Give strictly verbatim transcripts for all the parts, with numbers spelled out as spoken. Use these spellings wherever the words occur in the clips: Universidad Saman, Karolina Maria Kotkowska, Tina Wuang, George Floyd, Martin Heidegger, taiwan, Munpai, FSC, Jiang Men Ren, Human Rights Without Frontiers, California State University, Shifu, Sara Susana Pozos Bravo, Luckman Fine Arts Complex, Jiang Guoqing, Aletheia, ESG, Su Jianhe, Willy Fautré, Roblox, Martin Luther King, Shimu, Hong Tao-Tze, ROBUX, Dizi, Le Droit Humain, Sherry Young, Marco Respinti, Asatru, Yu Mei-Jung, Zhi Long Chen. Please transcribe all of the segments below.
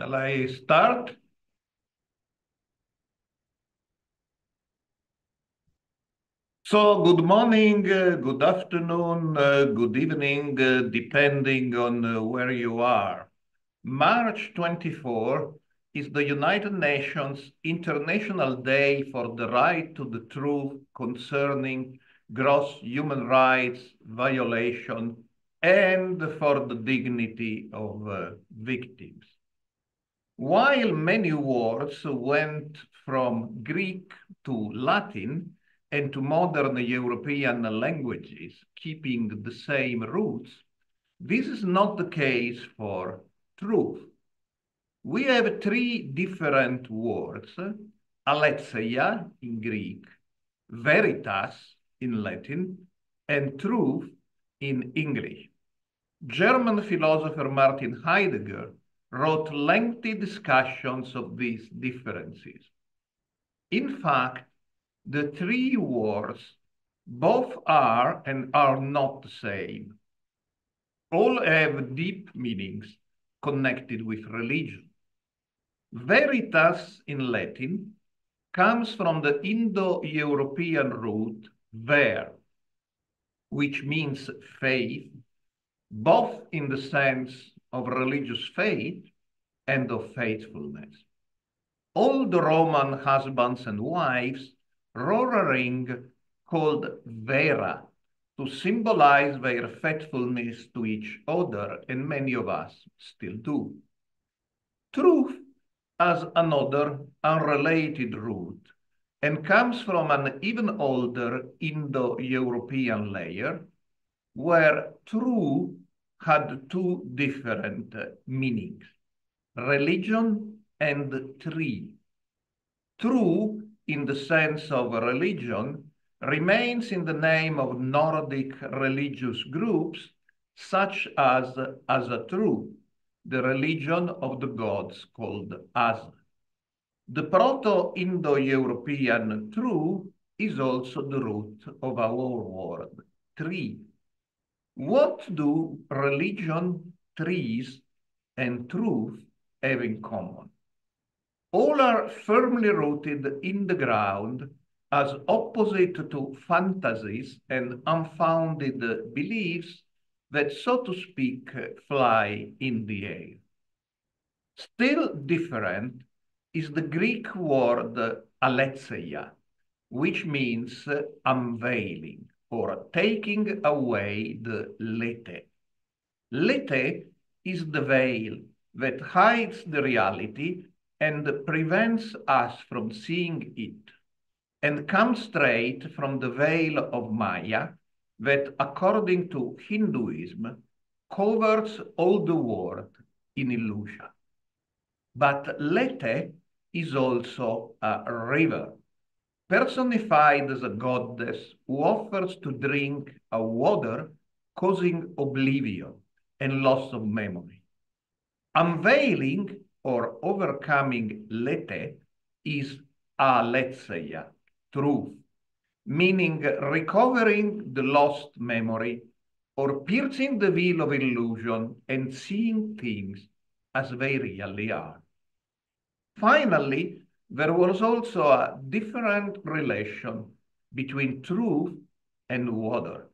Shall I start? So good morning, uh, good afternoon, uh, good evening, uh, depending on uh, where you are. March twenty-fourth is the United Nations International Day for the Right to the Truth Concerning Gross Human Rights Violation and for the Dignity of uh, Victims. While many words went from Greek to Latin and to modern European languages, keeping the same roots, this is not the case for truth. We have three different words, aletheia in Greek, veritas in Latin, and truth in English. German philosopher Martin Heidegger wrote lengthy discussions of these differences. In fact, the three words both are and are not the same. All have deep meanings connected with religion. Veritas in Latin comes from the Indo-European root ver, which means faith, both in the sense of religious faith and of faithfulness. All the Roman husbands and wives wore a ring called vera to symbolize their faithfulness to each other, and many of us still do. Truth has another unrelated root and comes from an even older Indo-European layer where true had two different meanings, religion and tree. True, in the sense of religion, remains in the name of Nordic religious groups, such as Asatru, the religion of the gods called Asa. The Proto-Indo-European true is also the root of our word, tree. What do religion, trees, and truth have in common? All are firmly rooted in the ground as opposite to fantasies and unfounded beliefs that, so to speak, fly in the air. Still different is the Greek word aletheia, which means unveiling, or taking away the lete. Lete is the veil that hides the reality and prevents us from seeing it, and comes straight from the veil of Maya that, according to Hinduism, covers all the world in illusion. But Lete is also a river, personified as a goddess who offers to drink a water causing oblivion and loss of memory. Unveiling or overcoming Lete is Aletseia, truth, meaning recovering the lost memory or piercing the veil of illusion and seeing things as they really are. Finally, there was also a different relation between truth and water.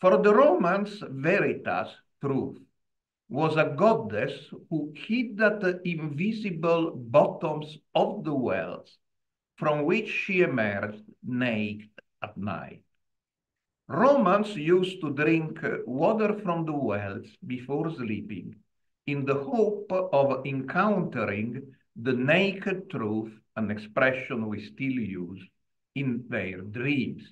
For the Romans, Veritas, truth, was a goddess who hid at the invisible bottoms of the wells from which she emerged naked at night. Romans used to drink water from the wells before sleeping in the hope of encountering the naked truth, an expression we still use, in their dreams.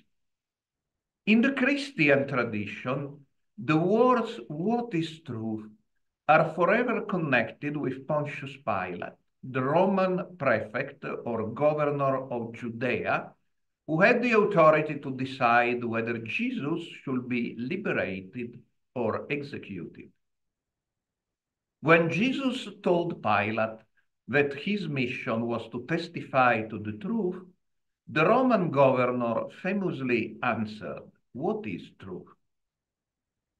In the Christian tradition, the words "what is truth" are forever connected with Pontius Pilate, the Roman prefect or governor of Judea, who had the authority to decide whether Jesus should be liberated or executed. When Jesus told Pilate that his mission was to testify to the truth, the Roman governor famously answered, "What is truth?"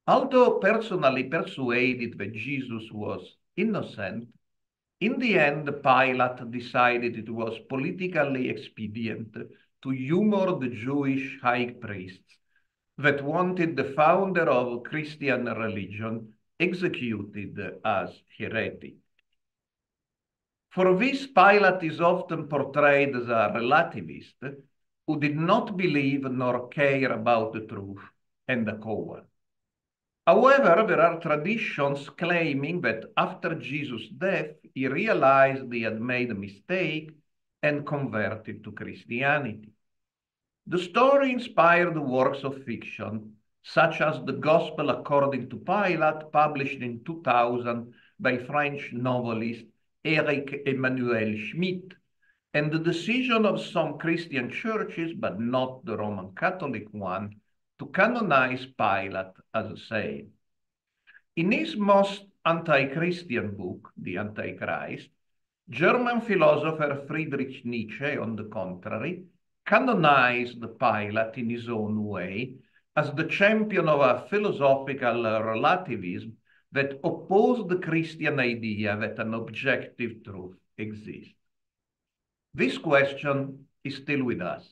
Although personally persuaded that Jesus was innocent, in the end, Pilate decided it was politically expedient to humor the Jewish high priests that wanted the founder of Christian religion executed as heretic. For this, Pilate is often portrayed as a relativist who did not believe nor care about the truth, and a coward. However, there are traditions claiming that after Jesus' death, he realized he had made a mistake and converted to Christianity. The story inspired works of fiction, such as The Gospel According to Pilate, published in two thousand by French novelist Eric Emmanuel Schmidt, and the decision of some Christian churches, but not the Roman Catholic one, to canonize Pilate as a saint. In his most anti-Christian book, The Antichrist, German philosopher Friedrich Nietzsche, on the contrary, canonized Pilate in his own way as the champion of a philosophical relativism that opposed the Christian idea that an objective truth exists. This question is still with us,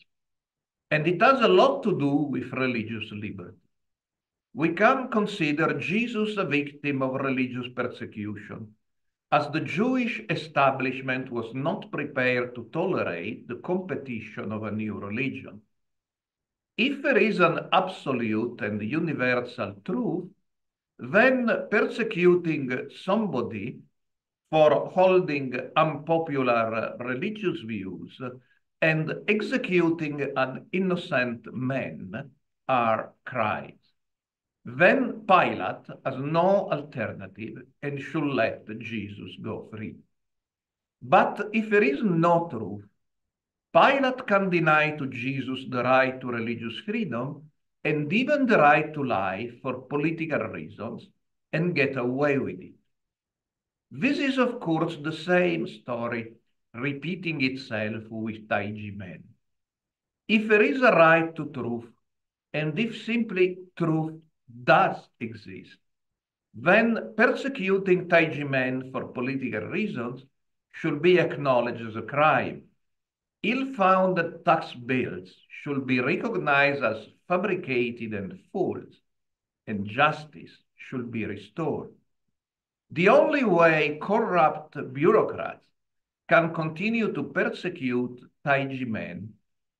and it has a lot to do with religious liberty. We can consider Jesus a victim of religious persecution, as the Jewish establishment was not prepared to tolerate the competition of a new religion. If there is an absolute and universal truth, then persecuting somebody for holding unpopular religious views and executing an innocent man are crimes. Then Pilate has no alternative and should let Jesus go free. But if there is no truth, Pilate can deny to Jesus the right to religious freedom and even the right to lie for political reasons, and get away with it. This is, of course, the same story repeating itself with Tai Ji Men. If there is a right to truth, and if simply truth does exist, then persecuting Tai Ji Men for political reasons should be acknowledged as a crime. Ill-founded tax bills should be recognized as fabricated and false, and justice should be restored. The only way corrupt bureaucrats can continue to persecute Tai Ji Men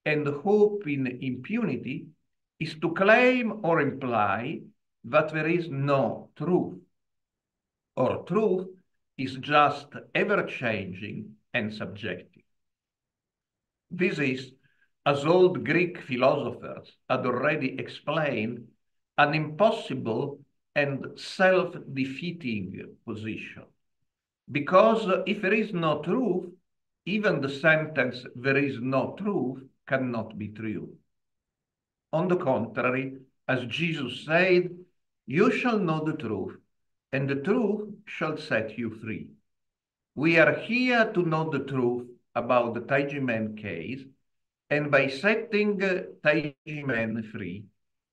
and hope in impunity is to claim or imply that there is no truth, or truth is just ever-changing and subjective. This is, as old Greek philosophers had already explained, an impossible and self-defeating position. Because if there is no truth, even the sentence, there is no truth, cannot be true. On the contrary, as Jesus said, you shall know the truth, and the truth shall set you free. We are here to know the truth about the Tai Ji Men case, and by setting Tai Ji Men free,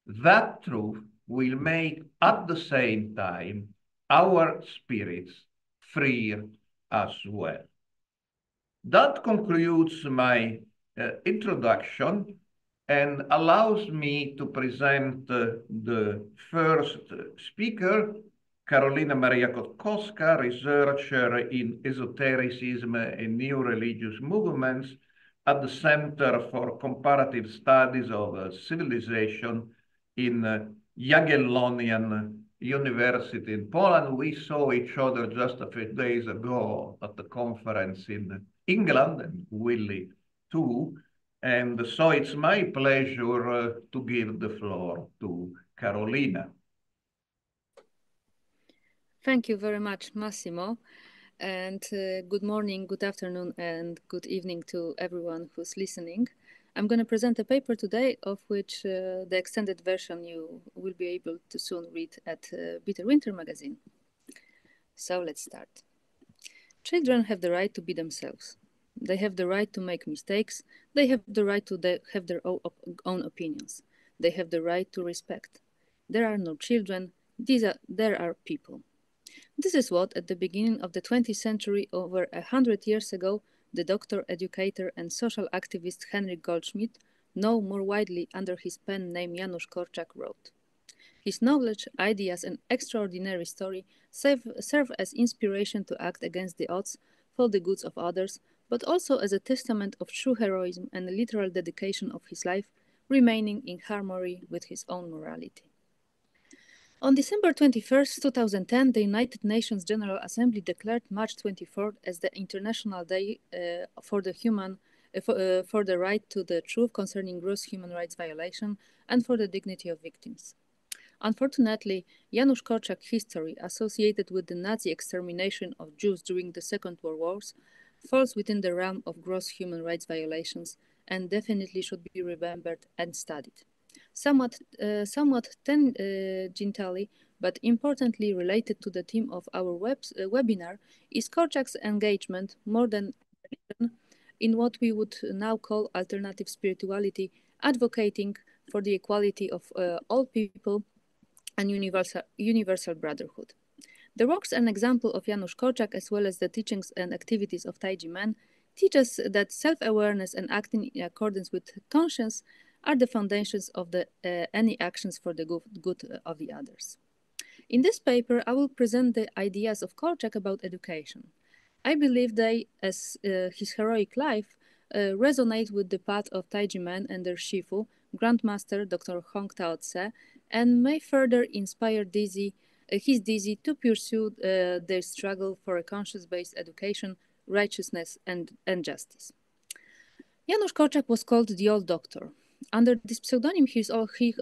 that truth will make at the same time our spirits freer as well. That concludes my uh, introduction and allows me to present uh, the first speaker, Karolina Maria Kotkowska, researcher in esotericism and new religious movements at the Center for Comparative Studies of uh, Civilization in uh, Jagiellonian University in Poland. We saw each other just a few days ago at the conference in England, and Willy too. And so it's my pleasure uh, to give the floor to Karolina. Thank you very much, Massimo. And uh, good morning, good afternoon, and good evening to everyone who's listening. I'm going to present a paper today of which uh, the extended version you will be able to soon read at uh, Bitter Winter magazine. So let's start. Children have the right to be themselves. They have the right to make mistakes. They have the right to de- have their own, op- own opinions. They have the right to respect. There are no children. These are, there are people. This is what, at the beginning of the twentieth century, over a hundred years ago, the doctor, educator, and social activist Henryk Goldschmidt, known more widely under his pen name Janusz Korczak, wrote. His knowledge, ideas, and extraordinary story serve, serve as inspiration to act against the odds for the goods of others, but also as a testament of true heroism and a literal dedication of his life, remaining in harmony with his own morality. On December twenty-first, two thousand ten, the United Nations General Assembly declared March twenty-fourth as the International Day uh, for the Human uh, for, uh, for the right to the truth concerning gross human rights violation and for the dignity of victims. Unfortunately, Janusz Korczak's history associated with the Nazi extermination of Jews during the Second World War falls within the realm of gross human rights violations and definitely should be remembered and studied. Somewhat, uh, somewhat tangentially, uh, but importantly related to the theme of our webs, uh, webinar, is Korczak's engagement, more than in what we would now call alternative spirituality, advocating for the equality of uh, all people and universal, universal brotherhood. The works and example of Janusz Korczak, as well as the teachings and activities of Tai Ji Men, teach us that self-awareness and acting in accordance with conscience are the foundations of the, uh, any actions for the good, good of the others. In this paper, I will present the ideas of Korczak about education. I believe they, as uh, his heroic life, uh, resonate with the path of Tai Ji Men and their Shifu, Grandmaster Doctor Hong Tao-Tze, and may further inspire Dizi, uh, his Dizi to pursue uh, their struggle for a conscience-based education, righteousness, and, and justice. Janusz Korczak was called the Old Doctor. Under this pseudonym, he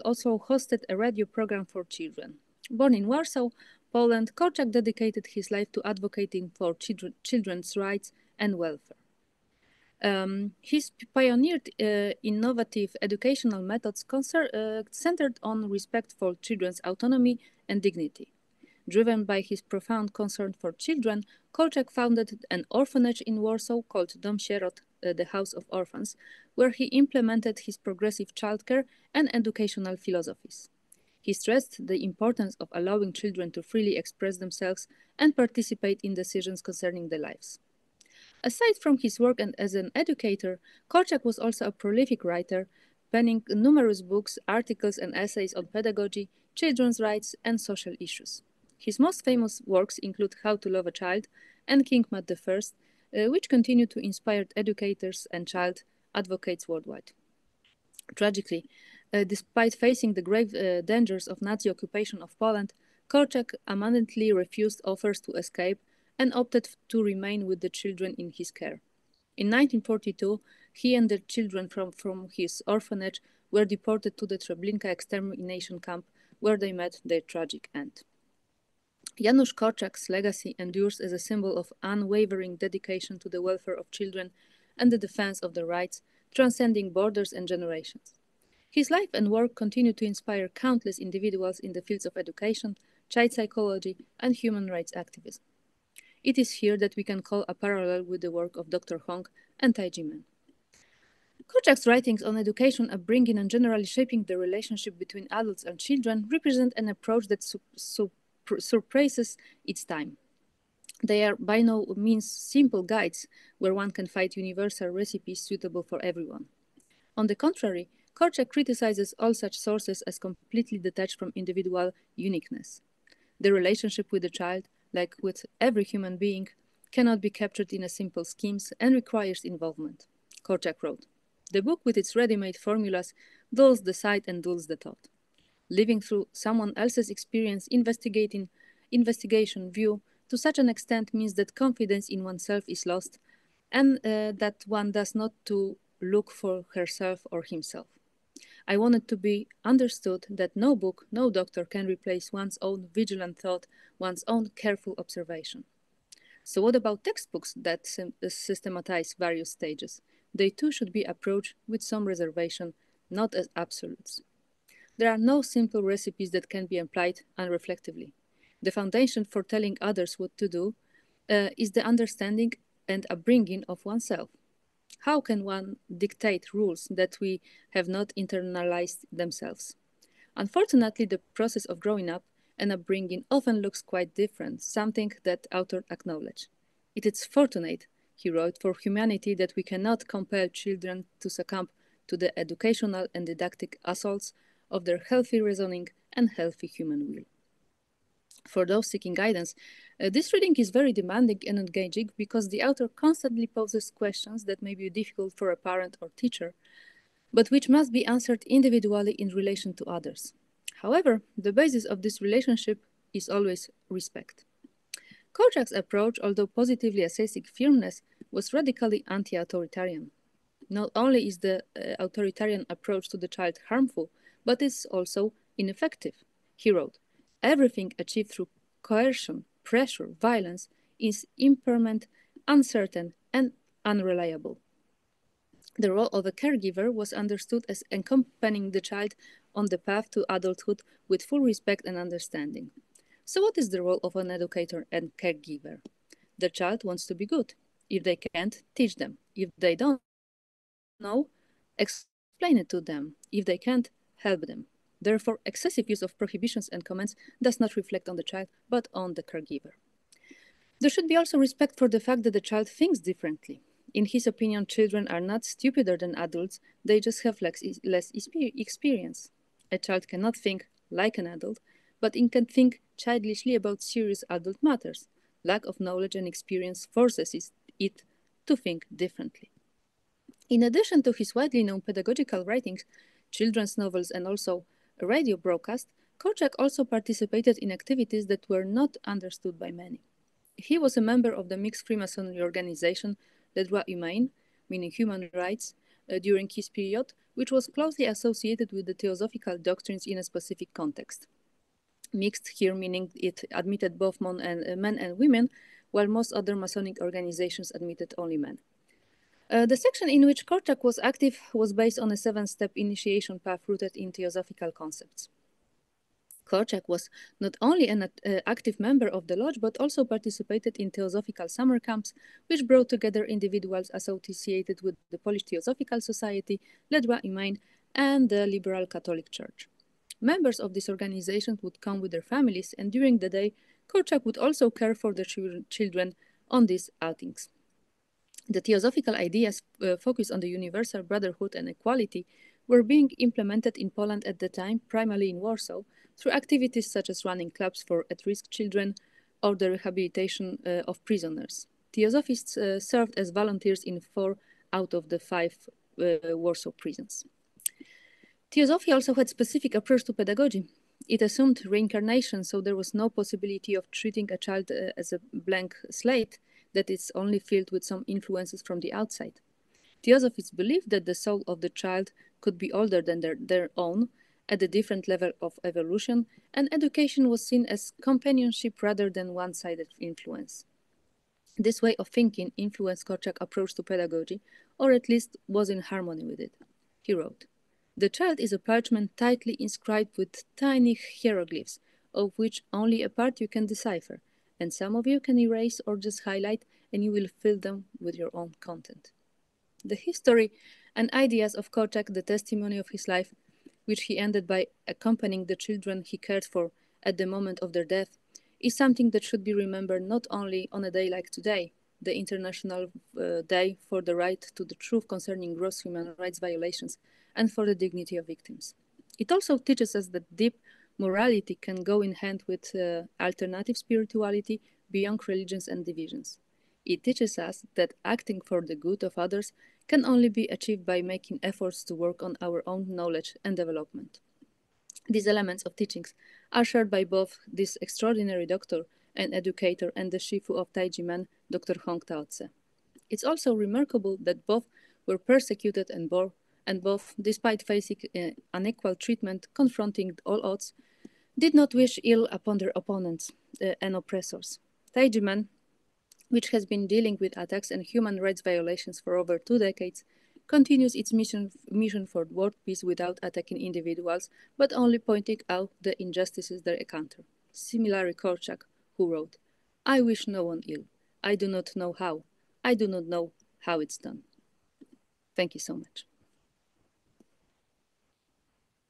also hosted a radio program for children. Born in Warsaw, Poland, Korczak dedicated his life to advocating for children, children's rights and welfare. Um, he pioneered uh, innovative educational methods concern, uh, centered on respect for children's autonomy and dignity. Driven by his profound concern for children, Korczak founded an orphanage in Warsaw called Dom Sierot, uh, the House of Orphans, where he implemented his progressive childcare and educational philosophies. He stressed the importance of allowing children to freely express themselves and participate in decisions concerning their lives. Aside from his work and as an educator, Korczak was also a prolific writer, penning numerous books, articles, and essays on pedagogy, children's rights, and social issues. His most famous works include How to Love a Child and King Mad the First, uh, which continue to inspire educators and child advocates worldwide. Tragically, uh, despite facing the grave uh, dangers of Nazi occupation of Poland, Korczak adamantly refused offers to escape and opted to remain with the children in his care. In nineteen forty-two, he and the children from, from his orphanage were deported to the Treblinka extermination camp, where they met their tragic end. Janusz Korczak's legacy endures as a symbol of unwavering dedication to the welfare of children and the defense of their rights, transcending borders and generations. His life and work continue to inspire countless individuals in the fields of education, child psychology, and human rights activism. It is here that we can call a parallel with the work of Doctor Hong and Tai Ji Men. Korczak's writings on education, upbringing, and generally shaping the relationship between adults and children represent an approach that su su surpasses its time. They are by no means simple guides where one can find universal recipes suitable for everyone. On the contrary, Korczak criticizes all such sources as completely detached from individual uniqueness. The relationship with the child, like with every human being, cannot be captured in a simple schemes and requires involvement. Korczak wrote, "The book with its ready-made formulas dulls the sight and dulls the thought. Living through someone else's experience, investigating investigation view to such an extent means that confidence in oneself is lost and uh, that one does not to look for herself or himself. I wanted to be understood that no book, no doctor can replace one's own vigilant thought, one's own careful observation." So what about textbooks that systematize various stages? They too should be approached with some reservation, not as absolutes. There are no simple recipes that can be applied unreflectively. The foundation for telling others what to do uh, is the understanding and upbringing of oneself. How can one dictate rules that we have not internalized themselves? Unfortunately, the process of growing up and upbringing often looks quite different, something that author acknowledged. It is fortunate, he wrote, for humanity that we cannot compel children to succumb to the educational and didactic assaults of their healthy reasoning and healthy human will. For those seeking guidance, uh, this reading is very demanding and engaging because the author constantly poses questions that may be difficult for a parent or teacher, but which must be answered individually in relation to others. However, the basis of this relationship is always respect. Korczak's approach, although positively assessing firmness, was radically anti-authoritarian. Not only is the uh, authoritarian approach to the child harmful, but it's also ineffective, he wrote. "Everything achieved through coercion, pressure, violence is impermanent, uncertain, and unreliable." The role of a caregiver was understood as accompanying the child on the path to adulthood with full respect and understanding. So what is the role of an educator and caregiver? The child wants to be good. If they can't, teach them. If they don't know, explain it to them. If they can't, help them. Therefore, excessive use of prohibitions and commands does not reflect on the child, but on the caregiver. There should be also respect for the fact that the child thinks differently. In his opinion, children are not stupider than adults, they just have less, less experience. A child cannot think like an adult, but it can think childishly about serious adult matters. Lack of knowledge and experience forces it to think differently. In addition to his widely known pedagogical writings, children's novels, and also a radio broadcast, Korczak also participated in activities that were not understood by many. He was a member of the mixed Freemasonry organization Le Droit Humain, meaning human rights, uh, during his period, which was closely associated with the theosophical doctrines in a specific context. Mixed here meaning it admitted both men and, uh, men and women, while most other Masonic organizations admitted only men. Uh, the section in which Korczak was active was based on a seven-step initiation path rooted in theosophical concepts. Korczak was not only an uh, active member of the lodge, but also participated in theosophical summer camps, which brought together individuals associated with the Polish Theosophical Society, Le Droit Humain, and the Liberal Catholic Church. Members of this organization would come with their families, and during the day, Korczak would also care for the ch children on these outings. The theosophical ideas uh, focused on the universal brotherhood and equality were being implemented in Poland at the time, primarily in Warsaw, through activities such as running clubs for at-risk children or the rehabilitation uh, of prisoners. Theosophists uh, served as volunteers in four out of the five uh, Warsaw prisons. Theosophy also had a specific approach to pedagogy. It assumed reincarnation, so there was no possibility of treating a child uh, as a blank slate, that it's only filled with some influences from the outside. Theosophists believed that the soul of the child could be older than their, their own at a different level of evolution, and education was seen as companionship rather than one-sided influence. This way of thinking influenced Korczak's approach to pedagogy, or at least was in harmony with it. He wrote, "The child is a parchment tightly inscribed with tiny hieroglyphs, of which only a part you can decipher, and some of you can erase or just highlight, and you will fill them with your own content." The history and ideas of Korczak, the testimony of his life, which he ended by accompanying the children he cared for at the moment of their death, is something that should be remembered not only on a day like today, the International uh, Day for the Right to the Truth Concerning Gross Human Rights Violations and for the Dignity of Victims. It also teaches us that deep morality can go in hand with uh, alternative spirituality beyond religions and divisions. It teaches us that acting for the good of others can only be achieved by making efforts to work on our own knowledge and development. These elements of teachings are shared by both this extraordinary doctor and educator and the Shifu of Tai Ji Men, Doctor Hong Tao-Tze. It's also remarkable that both were persecuted and bore, and both, despite facing uh, unequal treatment, confronting all odds, did not wish ill upon their opponents uh, and oppressors. Tai Ji Men, which has been dealing with attacks and human rights violations for over two decades, continues its mission, mission for world peace without attacking individuals, but only pointing out the injustices they encounter. Similarly, Korczak, who wrote, "I wish no one ill. I do not know how. I do not know how it's done." Thank you so much.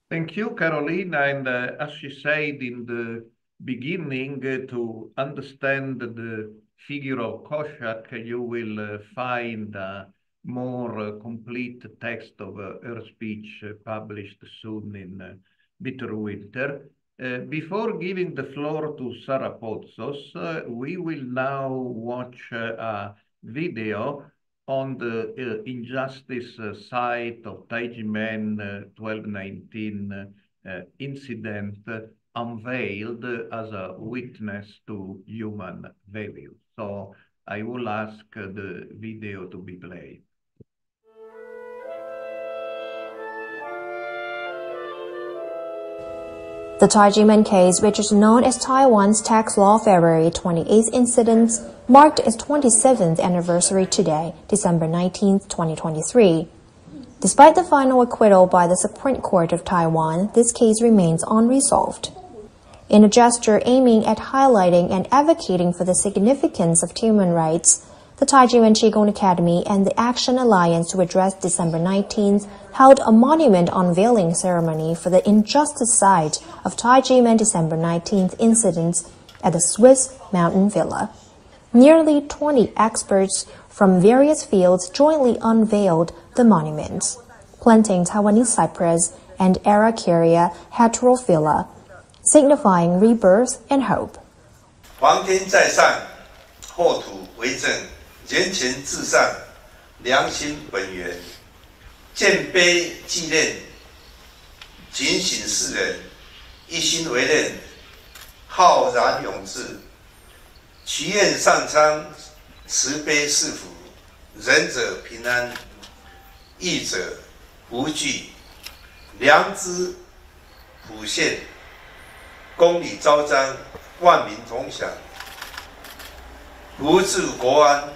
Thank you, Karolina. And uh, as she said in the beginning, uh, to understand the figure of Korczak, you will uh, find uh, more uh, complete text of uh, her speech uh, published soon in uh, Bitter Winter. Uh, before giving the floor to Sara Pozos, uh, we will now watch uh, a video on the uh, injustice uh, site of Tai Ji Men uh, twelve nineteen uh, incident uh, unveiled uh, as a witness to human value. So I will ask uh, the video to be played. The Tai Ji Men case, which is known as Taiwan's Tax Law February twenty-eighth incident, marked its twenty-seventh anniversary today, December nineteenth, twenty twenty-three. Despite the final acquittal by the Supreme Court of Taiwan, this case remains unresolved. In a gesture aiming at highlighting and advocating for the significance of human rights, the Tai Ji Men Qigong Academy and the Action Alliance to Redress December nineteenth held a monument unveiling ceremony for the injustice site of Tai Ji Men December nineteenth incidents at the Swiss Mountain Villa. Nearly twenty experts from various fields jointly unveiled the monument, planting Taiwanese cypress and Araucaria heterophylla, signifying rebirth and hope. 人权至上良心本源建碑纪念警醒世人一心为任浩然永志祈愿上苍慈悲赐福仁者平安义者无惧良知普现公理昭彰万民同享无治国安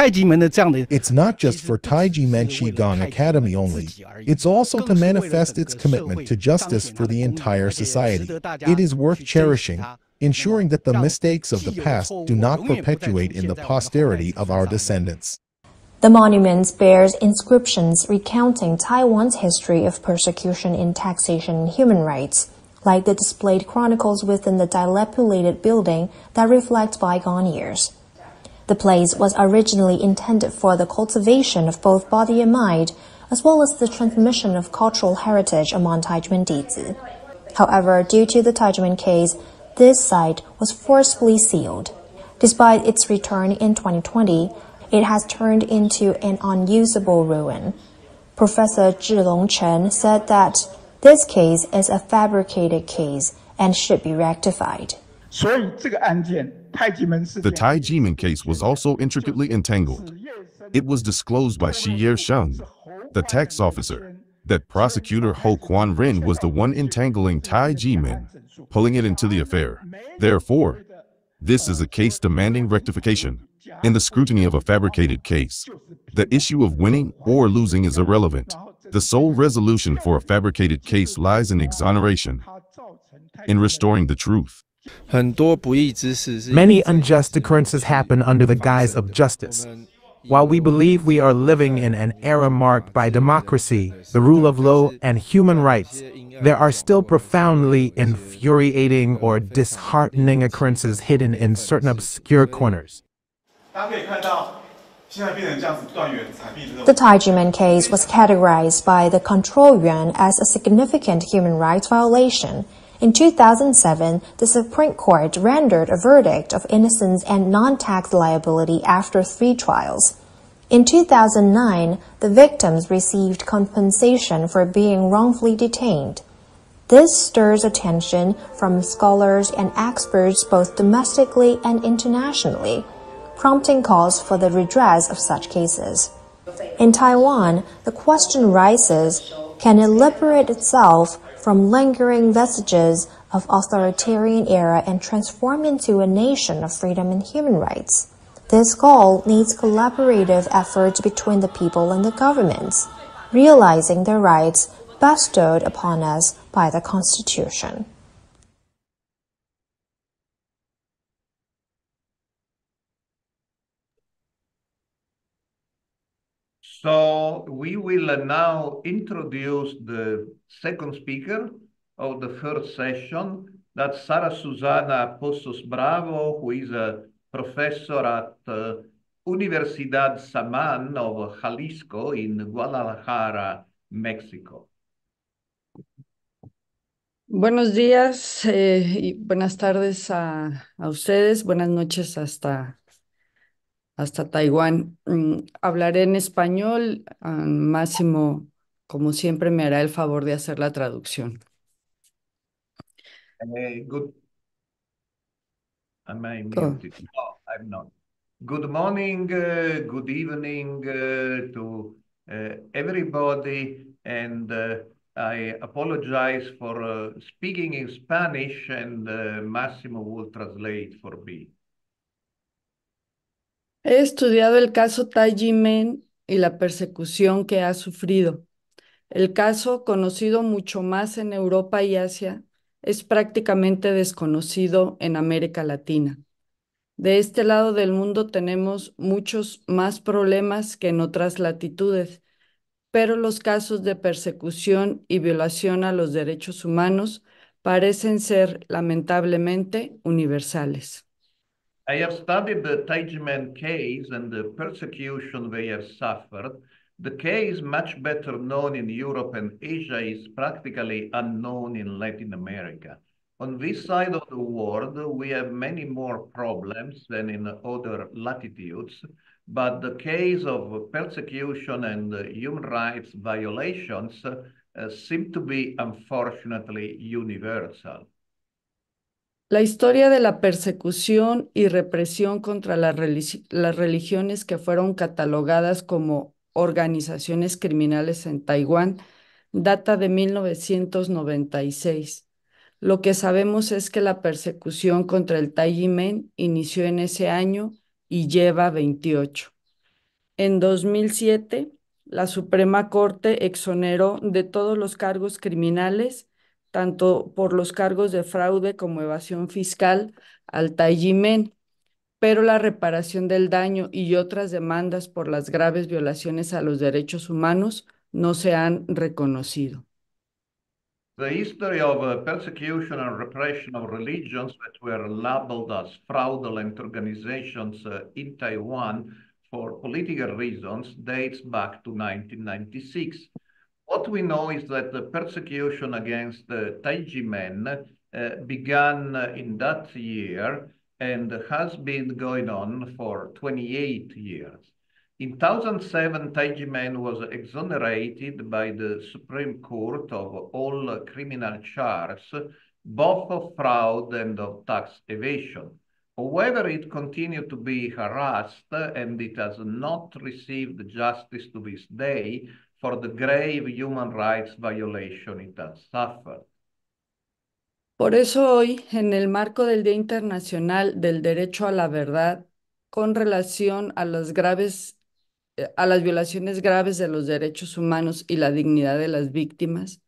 It's not just for Tai Ji Men Qigong Academy only. It's also to manifest its commitment to justice for the entire society. It is worth cherishing, ensuring that the mistakes of the past do not perpetuate in the posterity of our descendants. The monument bears inscriptions recounting Taiwan's history of persecution in taxation and human rights, like the displayed chronicles within the dilapidated building that reflect bygone years. The place was originally intended for the cultivation of both body and mind, as well as the transmission of cultural heritage among Tai Ji Men Dizi. However, due to the Tai Ji Men case, this site was forcefully sealed. Despite its return in twenty twenty, it has turned into an unusable ruin. Professor Zhi Long Chen said that this case is a fabricated case and should be rectified. The Tai Ji Men case was also intricately entangled. It was disclosed by Sherry Young, the tax officer, that prosecutor Hou Kuan-Jen was the one entangling Tai Ji Men, pulling it into the affair. Therefore, this is a case demanding rectification. In the scrutiny of a fabricated case, the issue of winning or losing is irrelevant. The sole resolution for a fabricated case lies in exoneration, in restoring the truth. Many unjust occurrences happen under the guise of justice. While we believe we are living in an era marked by democracy, the rule of law, and human rights, there are still profoundly infuriating or disheartening occurrences hidden in certain obscure corners. The Tai Ji Men case was categorized by the Control Yuan as a significant human rights violation. In two thousand seven, the Supreme Court rendered a verdict of innocence and non-tax liability after three trials. In two thousand nine, the victims received compensation for being wrongfully detained. This stirs attention from scholars and experts both domestically and internationally, prompting calls for the redress of such cases. In Taiwan, the question rises, can it liberate itself from lingering vestiges of authoritarian era and transform into a nation of freedom and human rights? This goal needs collaborative efforts between the people and the governments, realizing the rights bestowed upon us by the Constitution. So we will now introduce the second speaker of the first session. That's Sara Susana Pozos Bravo, who is a professor at uh, Universidad Saman of Jalisco in Guadalajara, Mexico. Buenos días eh, y buenas tardes a, a ustedes. Buenas noches hasta... hasta Taiwán. Hablaré en español. Máximo, como siempre, me hará el favor de hacer la traducción. Uh, good. Am I muted? No, I'm not. Good morning, uh, good evening uh, to uh, everybody, and uh, I apologize for uh, speaking in Spanish, and uh, Máximo will translate for me. He estudiado el caso Tai Ji Men y la persecución que ha sufrido. El caso, conocido mucho más en Europa y Asia, es prácticamente desconocido en América Latina. De este lado del mundo tenemos muchos más problemas que en otras latitudes, pero los casos de persecución y violación a los derechos humanos parecen ser lamentablemente universales. I have studied the Tai Ji Men case and the persecution they have suffered. The case, much better known in Europe and Asia, is practically unknown in Latin America. On this side of the world, we have many more problems than in other latitudes, but the case of persecution and human rights violations uh, seem to be, unfortunately, universal. La historia de la persecución y represión contra la religi- las religiones que fueron catalogadas como organizaciones criminales en Taiwán data de mil novecientos noventa y seis. Lo que sabemos es que la persecución contra el Tai Ji Men inició en ese año y lleva veintiocho. En dos mil siete, la Suprema Corte exoneró de todos los cargos criminales, tanto por los cargos de fraude como evasión fiscal, al Tai Ji Men, pero la reparación del daño y otras demandas por las graves violaciones a los derechos humanos no se han reconocido. The history of uh, persecution and repression of religions that were labeled as fraudulent organizations uh, in Taiwan for political reasons dates back to nineteen ninety-six. What we know is that the persecution against the Tai Ji Men uh, began in that year and has been going on for twenty-eight years. In two thousand seven, Tai Ji Men was exonerated by the Supreme Court of all criminal charges, both of fraud and of tax evasion. However, it continued to be harassed, and it has not received justice to this day for the grave human rights violation it has suffered. Por eso hoy, en el marco del Día Internacional del Derecho a la Verdad, con relación a las graves, a las violaciones graves de los derechos humanos y la dignidad de las víctimas,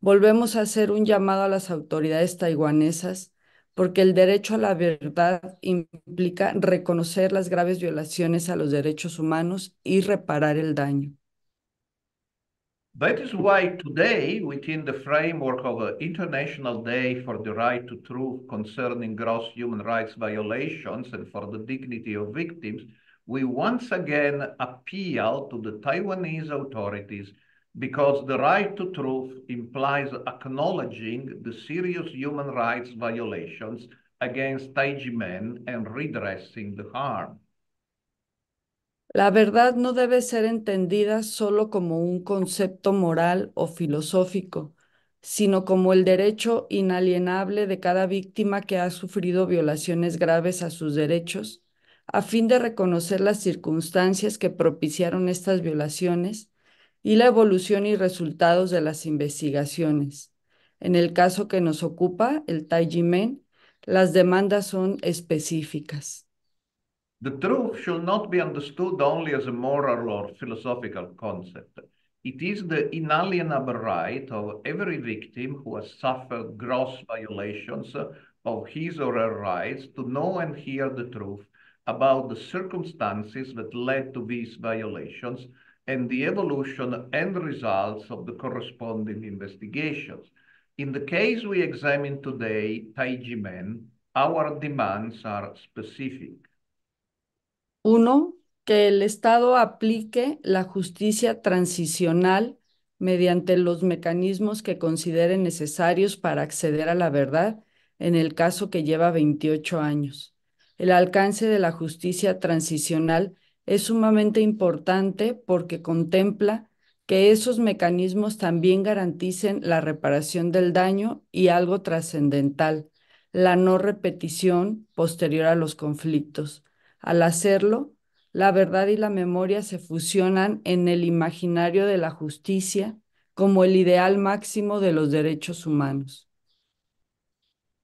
volvemos a hacer un llamado a las autoridades taiwanesas porque el derecho a la verdad implica reconocer las graves violaciones a los derechos humanos y reparar el daño. That is why today, within the framework of an International Day for the Right to Truth concerning gross human rights violations and for the dignity of victims, we once again appeal to the Taiwanese authorities because the right to truth implies acknowledging the serious human rights violations against Tai Ji Men and redressing the harm. La verdad no debe ser entendida solo como un concepto moral o filosófico, sino como el derecho inalienable de cada víctima que ha sufrido violaciones graves a sus derechos, a fin de reconocer las circunstancias que propiciaron estas violaciones y la evolución y resultados de las investigaciones. En el caso que nos ocupa, el Tai Ji Men, las demandas son específicas. The truth should not be understood only as a moral or philosophical concept. It is the inalienable right of every victim who has suffered gross violations of his or her rights to know and hear the truth about the circumstances that led to these violations and the evolution and results of the corresponding investigations. In the case we examine today, Tai Ji Men, our demands are specific. Uno, que el Estado aplique la justicia transicional mediante los mecanismos que considere necesarios para acceder a la verdad en el caso que lleva veintiocho años. El alcance de la justicia transicional es sumamente importante porque contempla que esos mecanismos también garanticen la reparación del daño y algo trascendental, la no repetición posterior a los conflictos. Al hacerlo, la verdad y la memoria se fusionan en el imaginario de la justicia como el ideal máximo de los derechos humanos.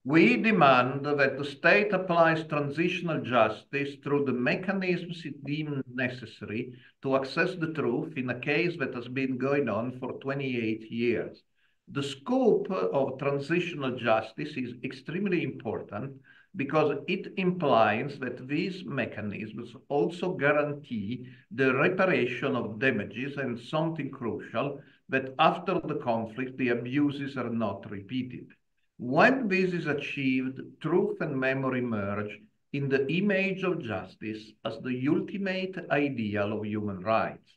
We demand that the state applies transitional justice through the mechanisms it deems necessary to access the truth in a case that has been going on for twenty-eight years. The scope of transitional justice is extremely important because it implies that these mechanisms also guarantee the reparation of damages and something crucial, that after the conflict, the abuses are not repeated. When this is achieved, truth and memory merge in the image of justice as the ultimate ideal of human rights.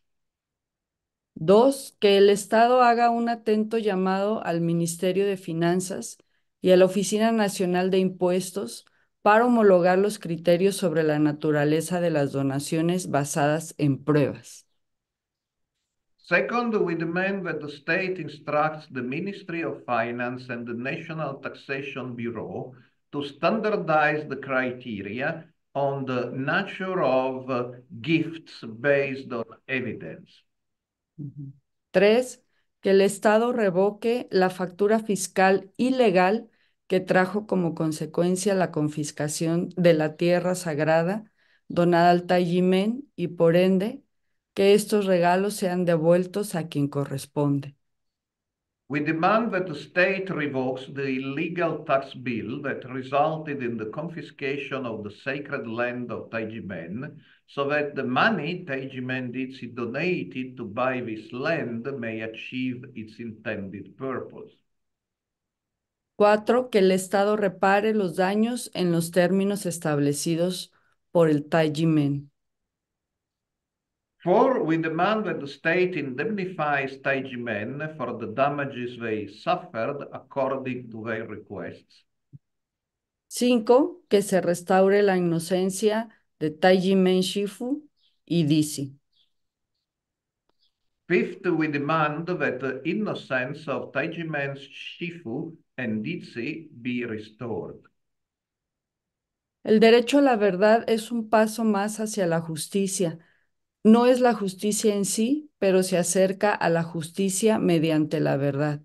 Dos, que el Estado haga un atento llamado al Ministerio de Finanzas y a la Oficina Nacional de Impuestos para homologar los criterios sobre la naturaleza de las donaciones basadas en pruebas. Second, we demand that the state instructs the Ministry of Finance and the National Taxation Bureau to standardize the criteria on the nature of uh, gifts based on evidence. Mm-hmm. Tres, que el Estado revoque la factura fiscal ilegal que trajo como consecuencia la confiscación de la tierra sagrada donada al Tai Ji Men y, por ende, que estos regalos sean devueltos a quien corresponde. We demand that the state revokes the illegal tax bill that resulted in the confiscation of the sacred land of Tai Ji Men, so that the money Tai Ji Men Dizi donated to buy this land may achieve its intended purpose. Cuatro, que el Estado repare los daños en los términos establecidos por el Tai Ji Men. Four, we demand that the state indemnifies Tai Ji Men for the damages they suffered according to their requests. Cinco, que se restaure la inocencia de Tai Ji Men, Shifu y Dizi. Fifth, we demand that the innocence of Tai Ji Men, Shifu and Dizi be restored. El derecho a la verdad es un paso más hacia la justicia, No es la justicia en sí, pero se acerca a la justicia mediante la verdad.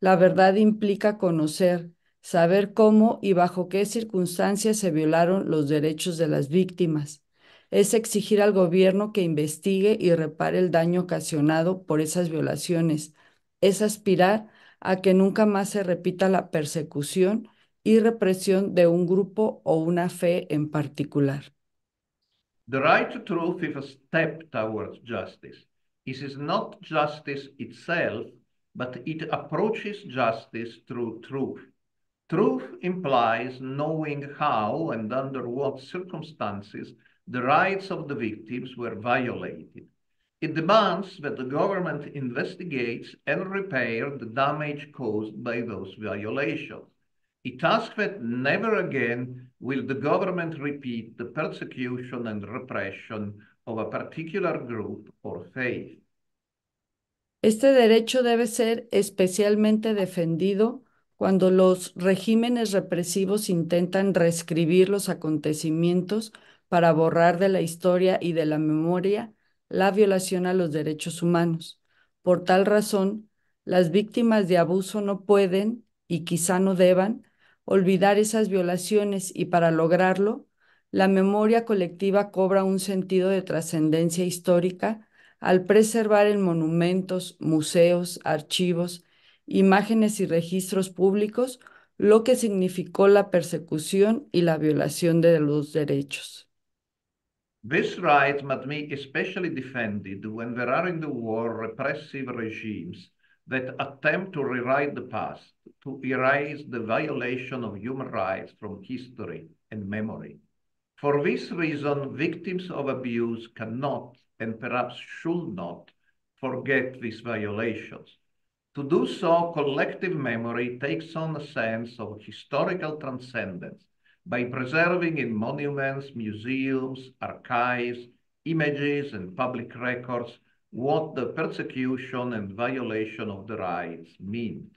La verdad implica conocer, saber cómo y bajo qué circunstancias se violaron los derechos de las víctimas. Es exigir al gobierno que investigue y repare el daño ocasionado por esas violaciones. Es aspirar a que nunca más se repita la persecución y represión de un grupo o una fe en particular. The right to truth is a step towards justice. It is not justice itself, but it approaches justice through truth. Truth implies knowing how and under what circumstances the rights of the victims were violated. It demands that the government investigates and repair the damage caused by those violations. It asks that never again will the government repeat the persecution and repression of a particular group or faith. Este derecho debe ser especialmente defendido cuando los regímenes represivos intentan reescribir los acontecimientos para borrar de la historia y de la memoria la violación a los derechos humanos. Por tal razón, las víctimas de abuso no pueden, y quizá no deban, olvidar esas violaciones, y para lograrlo, la memoria colectiva cobra un sentido de trascendencia histórica al preservar en monumentos, museos, archivos, imágenes y registros públicos lo que significó la persecución y la violación de los derechos. This right must be especially defended when there are in the war repressive regimes that attempt to rewrite the past, to erase the violation of human rights from history and memory. For this reason, victims of abuse cannot, and perhaps should not, forget these violations. To do so, collective memory takes on a sense of historical transcendence by preserving in monuments, museums, archives, images, and public records what the persecution and violation of the rights mean.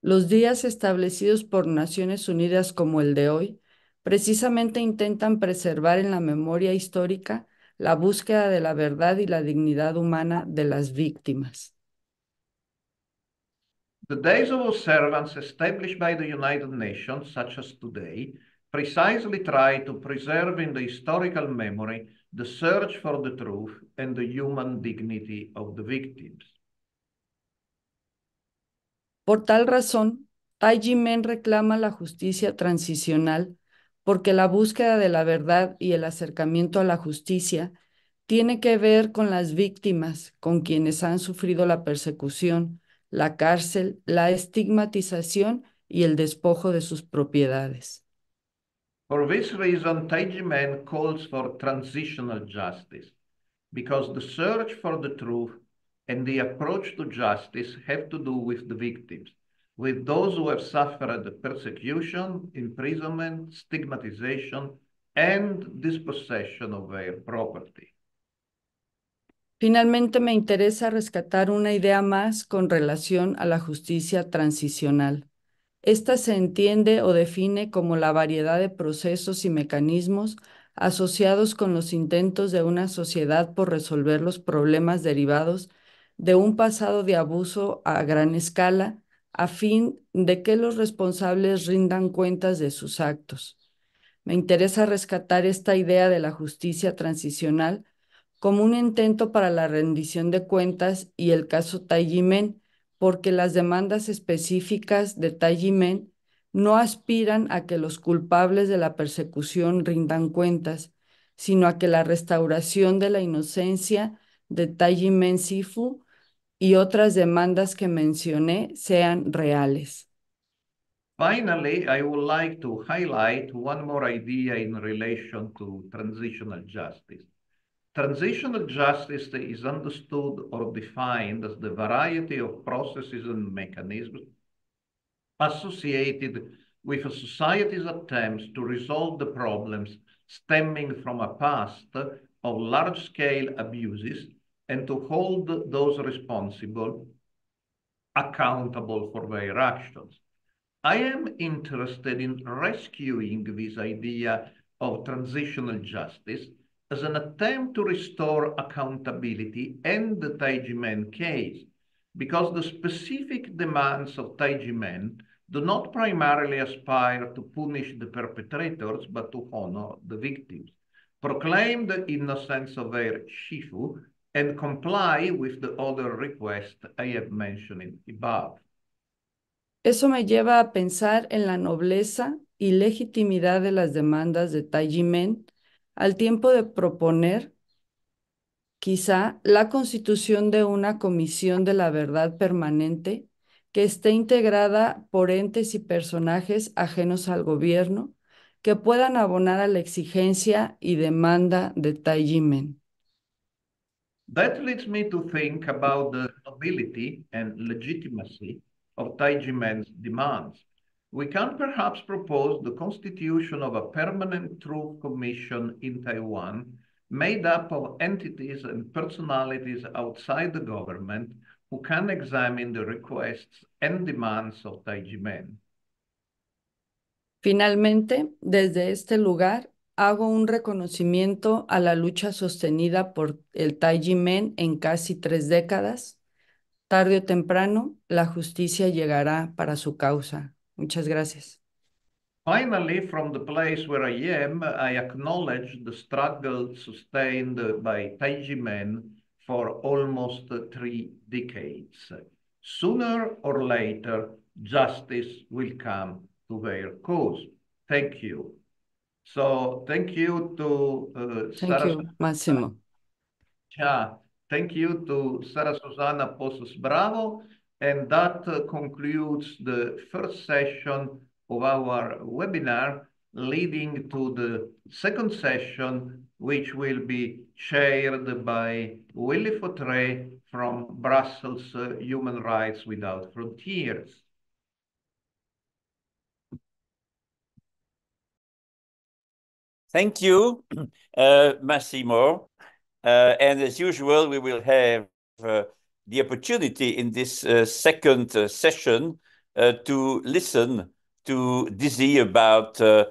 Los días establecidos por Naciones Unidas como el de hoy precisamente intentan preservar en la memoria histórica la búsqueda de la verdad y la dignidad humana de las víctimas. The days of observance established by the United Nations, such as today, precisely try to preserve in the historical memory the search for the truth and the human dignity of the victims. Por tal razón, Tai Ji Men reclama la justicia transicional porque la búsqueda de la verdad y el acercamiento a la justicia tiene que ver con las víctimas, con quienes han sufrido la persecución, la cárcel, la estigmatización y el despojo de sus propiedades. For this reason, Tai Ji Men calls for transitional justice, because the search for the truth and the approach to justice have to do with the victims, with those who have suffered persecution, imprisonment, stigmatization, and dispossession of their property. Finalmente, me interesa rescatar una idea más con relación a la justicia transicional. Esta se entiende o define como la variedad de procesos y mecanismos asociados con los intentos de una sociedad por resolver los problemas derivados de un pasado de abuso a gran escala, a fin de que los responsables rindan cuentas de sus actos. Me interesa rescatar esta idea de la justicia transicional como un intento para la rendición de cuentas y el caso Tai Ji Men, porque las demandas específicas de Tai Ji Men no aspiran a que los culpables de la persecución rindan cuentas, sino a que la restauración de la inocencia de Tai Ji Men Shifu y otras demandas que mencioné sean reales. Finally, I would like to highlight one more idea in relation to transitional justice. Transitional justice is understood or defined as the variety of processes and mechanisms associated with a society's attempts to resolve the problems stemming from a past of large-scale abuses and to hold those responsible accountable for their actions. I am interested in rescuing this idea of transitional justice as an attempt to restore accountability and the Tai Ji Men case, because the specific demands of Tai Ji Men do not primarily aspire to punish the perpetrators, but to honor the victims, proclaim the innocence of their Shifu, and comply with the other requests I have mentioned above. Eso me lleva a pensar en la nobleza y legitimidad de las demandas de Tai Ji Men, al tiempo de proponer, quizá, la constitución de una comisión de la verdad permanente que esté integrada por entes y personajes ajenos al gobierno que puedan abonar a la exigencia y demanda de Tai Ji Men. That leads me to think about the nobility and legitimacy of Tai Ji Men's demands. We can perhaps propose the constitution of a permanent truth commission in Taiwan made up of entities and personalities outside the government who can examine the requests and demands of Tai Ji Men. Finalmente, desde este lugar, hago un reconocimiento a la lucha sostenida por el Tai Ji Men en casi tres décadas. Tarde o temprano, la justicia llegará para su causa. Muchas gracias. Finally, from the place where I am, I acknowledge the struggle sustained by Tai Ji Men for almost three decades. Sooner or later, justice will come to their cause. Thank you. So, thank you to uh, thank Sara you, Massimo. Yeah, thank you to Sara Susana Pozos Bravo. And that uh, concludes the first session of our webinar, leading to the second session, which will be chaired by Willy Fautré from Brussels, uh, Human Rights Without Frontiers. Thank you, uh, Massimo. Uh, and as usual, we will have uh, the opportunity in this uh, second uh, session uh, to listen to Dizi about uh,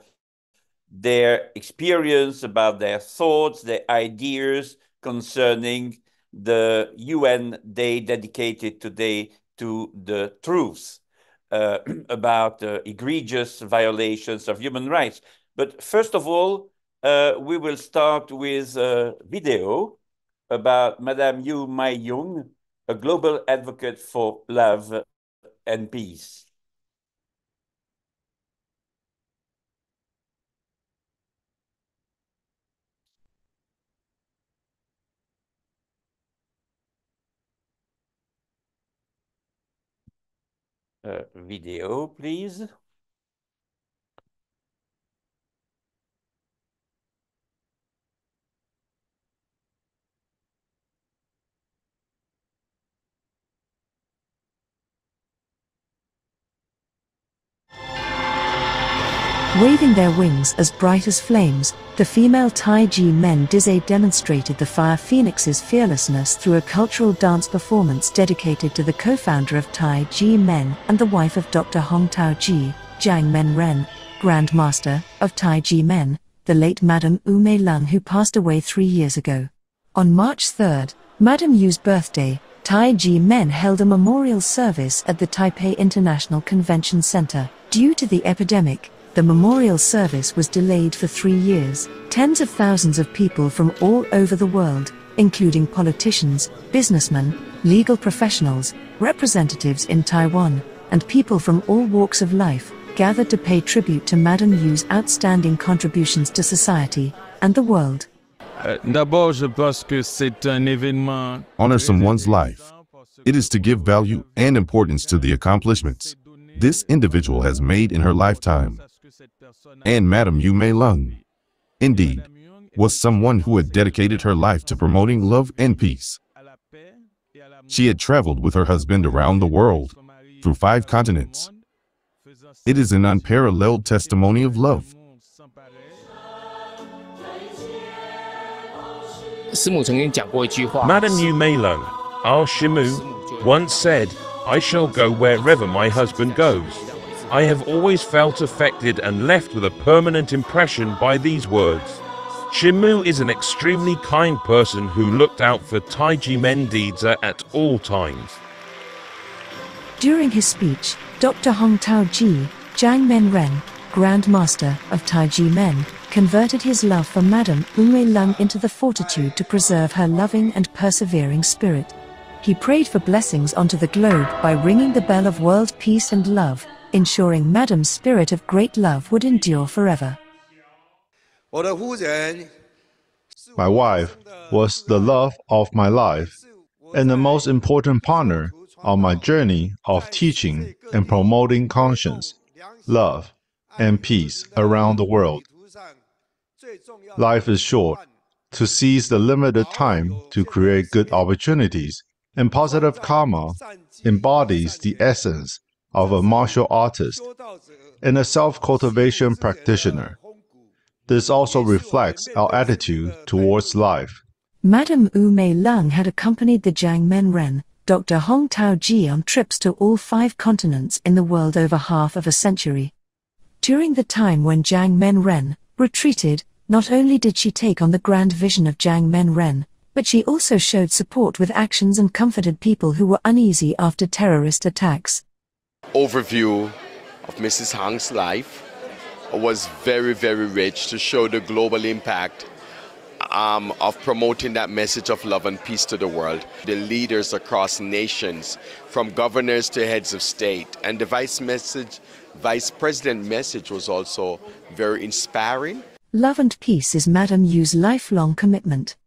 their experience, about their thoughts, their ideas concerning the U N Day dedicated today to the truth uh, about uh, egregious violations of human rights. But first of all, uh, we will start with a video about Madame Yu Mei-Jung, a global advocate for love and peace. Uh, video, please. Waving their wings as bright as flames, the female Tai Ji Men Dizi demonstrated the Fire Phoenix's fearlessness through a cultural dance performance dedicated to the co-founder of Tai Ji Men and the wife of Doctor Hong Tao-Tze, Jiang Men Ren, Grand Master of Tai Ji Men, the late Madame Yu Mei-Jung, who passed away three years ago. On March third, Madame Yu's birthday, Tai Ji Men held a memorial service at the Taipei International Convention Center. Due to the epidemic, the memorial service was delayed for three years. Tens of thousands of people from all over the world, including politicians, businessmen, legal professionals, representatives in Taiwan, and people from all walks of life, gathered to pay tribute to Madame Yu's outstanding contributions to society and the world. Honor someone's life. It is to give value and importance to the accomplishments this individual has made in her lifetime. And Madame Yu Mei-Jung, indeed, was someone who had dedicated her life to promoting love and peace. She had traveled with her husband around the world, through five continents. It is an unparalleled testimony of love. Madame Yu Mei-Jung, our Shimu, once said, "I shall go wherever my husband goes." I have always felt affected and left with a permanent impression by these words. Shimu is an extremely kind person who looked out for Tai Ji Men at all times. During his speech, Doctor Hong Tao-Tze, Jiang Men Ren, Grand Master of Tai Ji Men, converted his love for Madame Yu Mei-Jung into the fortitude to preserve her loving and persevering spirit. He prayed for blessings onto the globe by ringing the bell of world peace and love, ensuring Madame's spirit of great love would endure forever. My wife was the love of my life and the most important partner on my journey of teaching and promoting conscience, love, and peace around the world. Life is short. To seize the limited time to create good opportunities and positive karma embodies the essence of a martial artist and a self-cultivation practitioner. This also reflects our attitude towards life. Madame Yu Mei-Jung had accompanied the Jiang Men Ren, Doctor Hong Tao-Tze, on trips to all five continents in the world over half of a century. During the time when Jiang Men Ren retreated, not only did she take on the grand vision of Jiang Men Ren, but she also showed support with actions and comforted people who were uneasy after terrorist attacks. Overview of Missus Hang's life was very, very rich to show the global impact um, of promoting that message of love and peace to the world. The leaders across nations, from governors to heads of state, and the vice message, vice president message was also very inspiring. Love and peace is Madame Yu's lifelong commitment.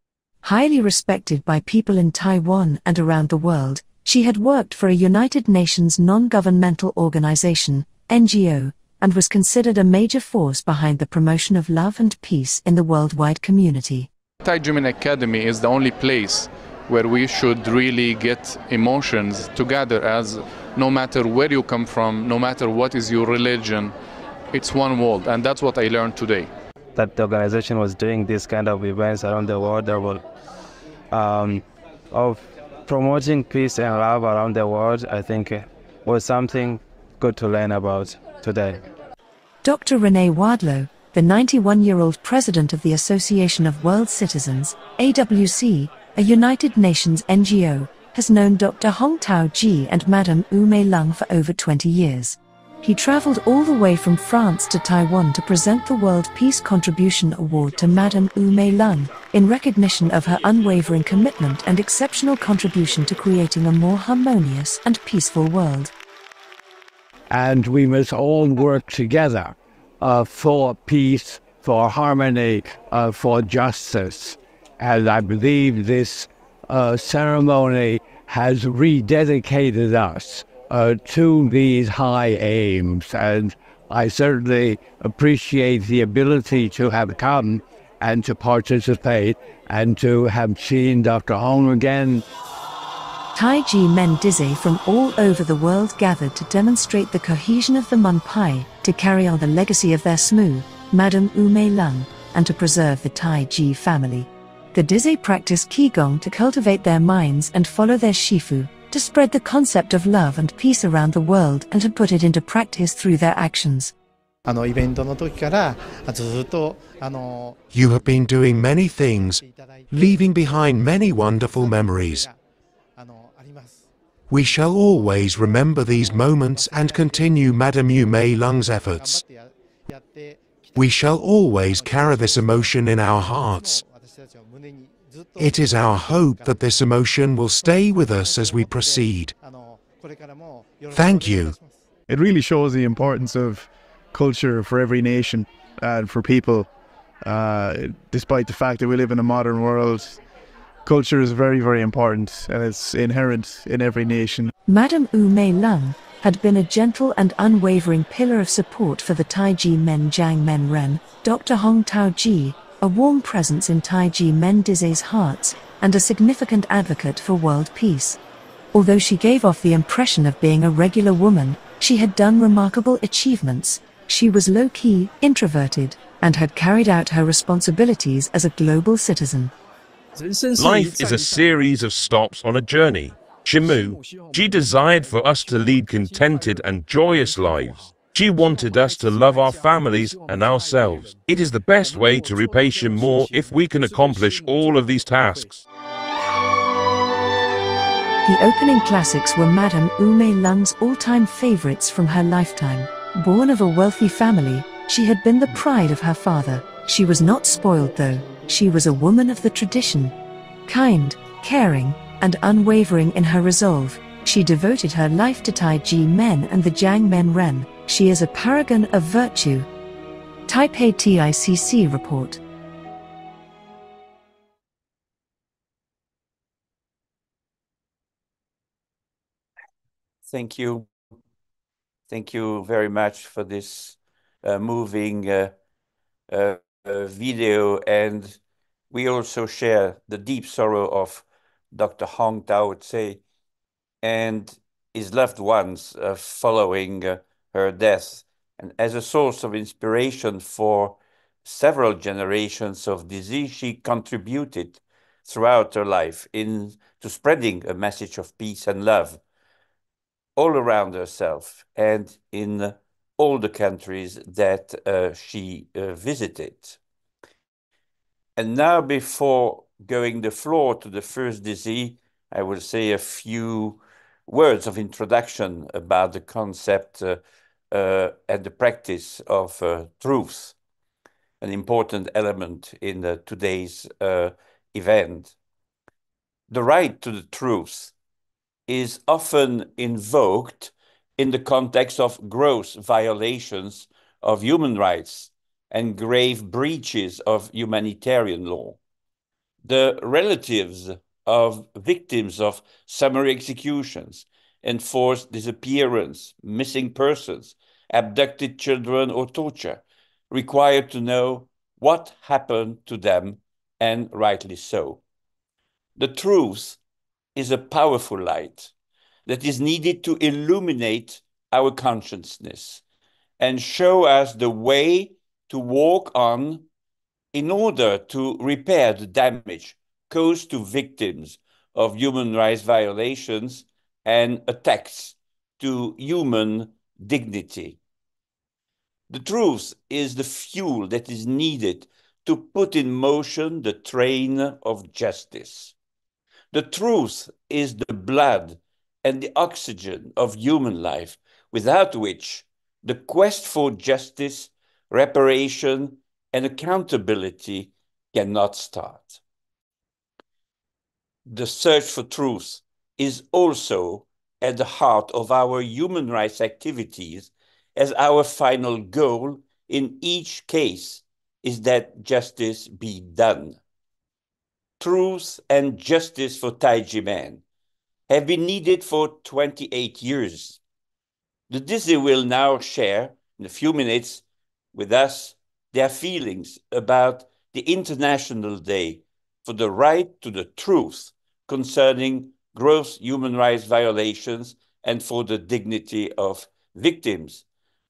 Highly respected by people in Taiwan and around the world, she had worked for a United Nations non-governmental organization, N G O, and was considered a major force behind the promotion of love and peace in the worldwide community. Tai Ji Men Academy is the only place where we should really get emotions together, as no matter where you come from, no matter what is your religion, it's one world, and that's what I learned today. That the organization was doing these kind of events around the world, that were, um, of promoting peace and love around the world, I think was something good to learn about today. Doctor Renee Wadlow, the ninety-one-year-old president of the Association of World Citizens, A W C, a United Nations N G O, has known Doctor Hong Tao-Tze and Madame Yu Mei-Jung for over twenty years. He traveled all the way from France to Taiwan to present the World Peace Contribution Award to Madame Yu Mei-Jung in recognition of her unwavering commitment and exceptional contribution to creating a more harmonious and peaceful world. And we must all work together uh, for peace, for harmony, uh, for justice. And I believe this uh, ceremony has rededicated us uh, to these high aims. And I certainly appreciate the ability to have come and to participate and to have seen Doctor Hong again. Tai Ji Men Dizi from all over the world gathered to demonstrate the cohesion of the Munpai, to carry on the legacy of their S M U, Madame Yu Mei-Jung, and to preserve the Tai Ji family. The Dizi practice Qigong to cultivate their minds and follow their Shifu, to spread the concept of love and peace around the world and to put it into practice through their actions. You have been doing many things, leaving behind many wonderful memories. We shall always remember these moments and continue Madame Yu Mei-Jung's efforts. We shall always carry this emotion in our hearts. It is our hope that this emotion will stay with us as we proceed. Thank you. It really shows the importance of culture for every nation and for people. Uh, despite the fact that we live in a modern world, culture is very, very important, and it's inherent in every nation. Madame Yu Mei-Jung had been a gentle and unwavering pillar of support for the Tai Ji Men Jiang Men Ren, Doctor Hong Tao-Tze, a warm presence in Tai Ji Men Dize's hearts, and a significant advocate for world peace. Although she gave off the impression of being a regular woman, she had done remarkable achievements. She was low-key, introverted, and had carried out her responsibilities as a global citizen. Life is a series of stops on a journey. Shimu, she desired for us to lead contented and joyous lives. She wanted us to love our families and ourselves. It is the best way to repay Shimu if we can accomplish all of these tasks. The opening classics were Madame Yu Mei-Lung's all-time favorites from her lifetime. Born of a wealthy family, she had been the pride of her father. She was not spoiled though. She was a woman of the tradition. Kind, caring, and unwavering in her resolve, she devoted her life to Tai Ji Men and the Jiang Men Ren. She is a paragon of virtue. Taipei T I C C Report. Thank you. Thank you very much for this uh, moving uh, uh, uh, video. And we also share the deep sorrow of Doctor Hong Tao-Tze and his loved ones uh, following uh, her death. And as a source of inspiration for several generations of Dizi, she contributed throughout her life in, to spreading a message of peace and love all around herself and in all the countries that uh, she uh, visited. And now, before going the floor to the first Dizi, I will say a few words of introduction about the concept uh, uh, and the practice of uh, truth, an important element in uh, today's uh, event. The right to the truth is often invoked in the context of gross violations of human rights and grave breaches of humanitarian law. The relatives of victims of summary executions, enforced disappearance, missing persons, abducted children or torture, required to know what happened to them, and rightly so. The truth is a powerful light that is needed to illuminate our consciousness and show us the way to walk on in order to repair the damage caused to victims of human rights violations and attacks to human dignity. The truth is the fuel that is needed to put in motion the train of justice. The truth is the blood and the oxygen of human life, without which the quest for justice, reparation, and accountability cannot start. The search for truth is also at the heart of our human rights activities, as our final goal in each case is that justice be done. Truth and justice for Tai Ji Men have been needed for twenty-eight years. The Dizi will now share, in a few minutes, with us their feelings about the International Day for the Right to the Truth concerning gross human rights violations and for the dignity of victims,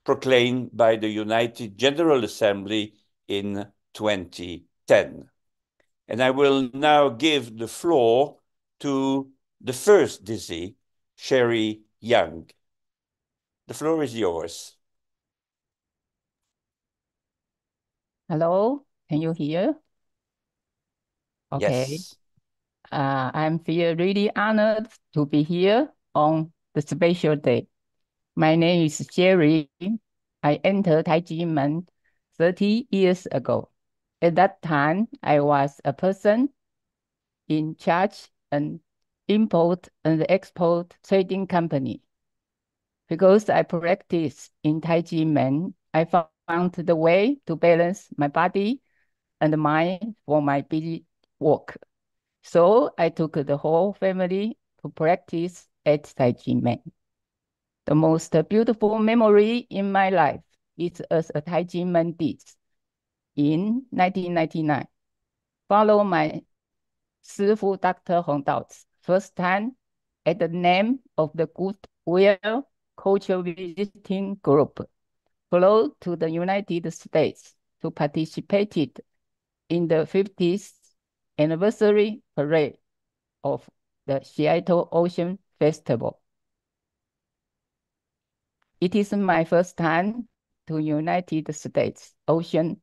proclaimed by the United General Assembly in twenty ten. And I will now give the floor to the first Dizi, Sherry Young. The floor is yours. Hello, can you hear? Okay. Yes. Uh, I feel really honored to be here on the special day. My name is Sherry. I entered Tai Ji Men thirty years ago. At that time, I was a person in charge an import and export trading company. Because I practiced in Tai Ji Men, I found the way to balance my body and mind for my busy work. So I took the whole family to practice at Tai Ji Men. The most beautiful memory in my life is as a Tai Ji Men did. In nineteen ninety-nine, follow my Shifu Doctor Hong Tao's first time at the name of the Goodwill Culture Visiting Group, flew to the United States to participate in the fiftieth anniversary parade of the Seattle Ocean Festival. It is my first time to United States Ocean,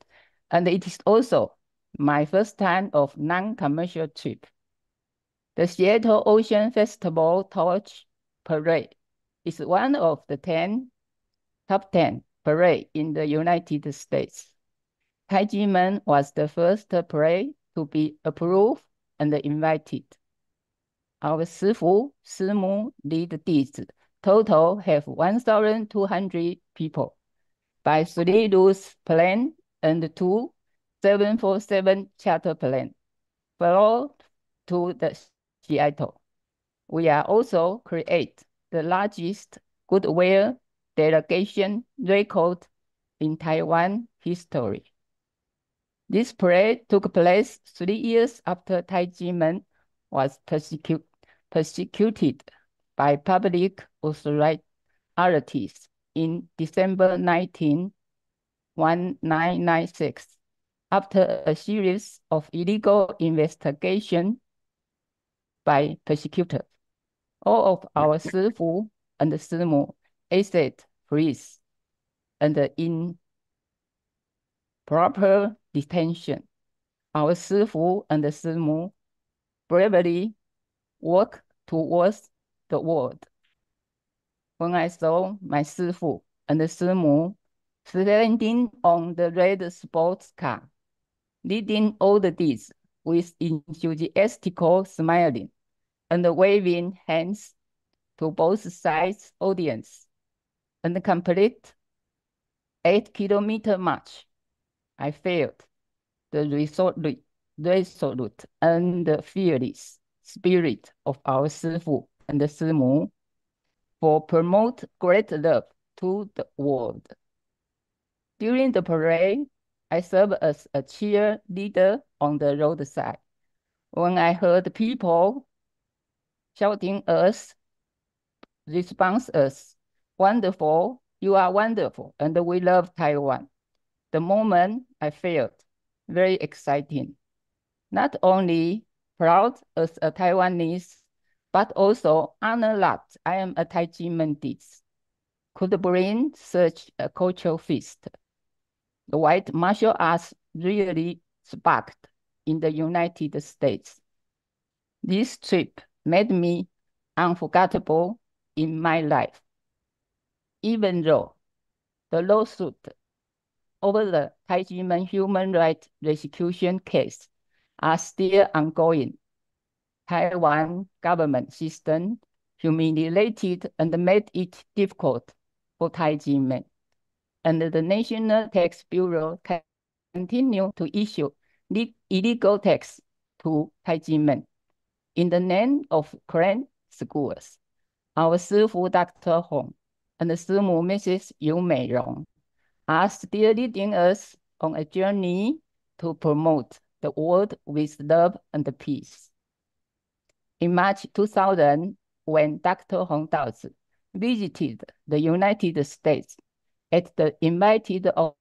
and it is also my first time of non-commercial trip. The Seattle Ocean Festival Torch Parade is one of the ten, top ten parade in the United States. Tai Ji Men was the first parade to be approved and invited. Our Shifu, Shimu, lead Dizi total have one thousand two hundred people by three loose plane and two seven forty-seven charter plane flew to the Seattle. We are also create the largest goodwill delegation record in Taiwan history. This parade took place three years after Tai Ji Men was persecu persecuted by public authorities in December nineteenth, nineteen ninety-six. After a series of illegal investigations by persecutors, all of our Shifu and Shimu exit freeze and in proper detention. Our Shifu and Shimu bravely work towards the world. When I saw my Shifu and Shimu standing on the red sports car, leading all the deeds with enthusiastical smiling and waving hands to both sides audience, and complete eight kilometer march, I felt the resolute, resolute and fearless spirit of our Shifu and Shimu for promote great love to the world. During the parade, I served as a cheerleader on the roadside. When I heard people shouting us, response us, wonderful, you are wonderful, and we love Taiwan. The moment I felt very exciting, not only proud as a Taiwanese, but also honored that I am a Tai Ji Men. Could bring such a cultural feast. The white martial arts really sparked in the United States. This trip made me unforgettable in my life. Even though the lawsuit over the Tai Ji Men human rights prosecution case are still ongoing, Taiwan government system humiliated and made it difficult for Tai Ji Men, and the National Tax Bureau can continue to issue illegal tax to Tai Ji Men in the name of Korean schools. Our Shifu Doctor Hong and Shimu Missus Yu Mei-Jung are still leading us on a journey to promote the world with love and peace. In March two thousand, when Doctor Hong Tao-Tze visited the United States at the invite of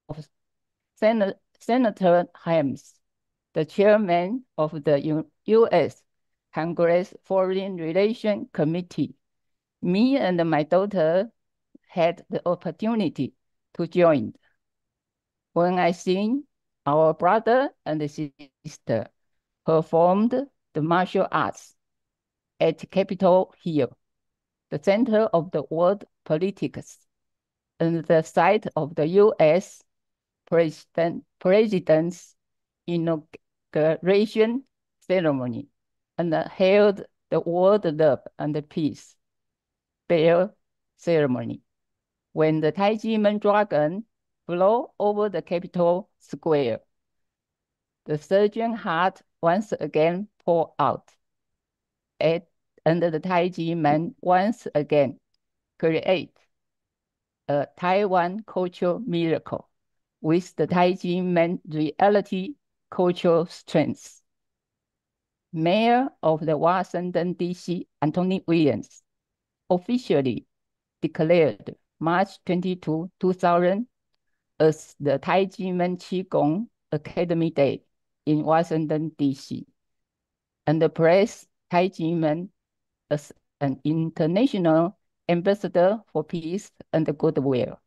Sen Senator Helms, the chairman of the U U.S. Congress Foreign Relations Committee, me and my daughter had the opportunity to join. When I seen our brother and sister performed the martial arts at Capitol Hill, the center of the world politics, and the site of the U S president, president's inauguration ceremony, and held the World Love and Peace Bell ceremony. When the Tai Ji Men dragon flew over the Capitol Square, the surging heart once again poured out, at, and the Tai Ji Men once again create a Taiwan cultural miracle with the Tai Ji Men reality cultural strengths. Mayor of the Washington D C, Anthony Williams, officially declared March twenty-second, two thousand as the Tai Ji Men Qigong Academy Day in Washington D C, and praised Tai Ji Men as an international ambassador for peace and goodwill,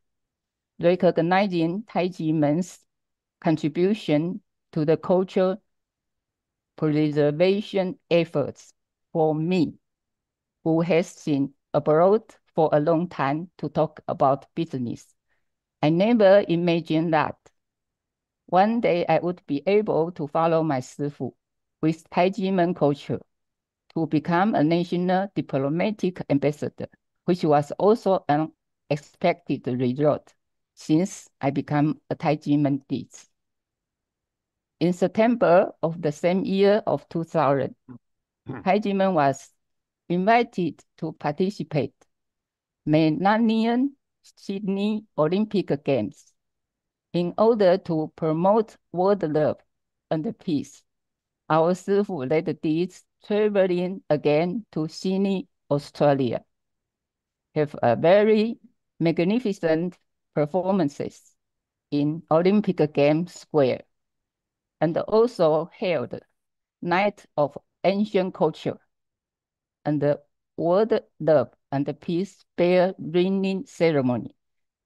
recognizing Tai Ji Men's contribution to the culture preservation efforts for me, who has been abroad for a long time to talk about business. I never imagined that one day I would be able to follow my Shifu with Tai Ji Men culture to become a national diplomatic ambassador, which was also an expected result since I became a Tai Ji Men Dizi. In September of the same year of two thousand, Tai Ji Men was invited to participate in Millennium Sydney Olympic Games in order to promote world love and peace. Our Shifu led this traveling again to Sydney, Australia, have a very magnificent performances in Olympic Games Square, and also held Night of Ancient Culture and the World Love and Peace Bell Ringing Ceremony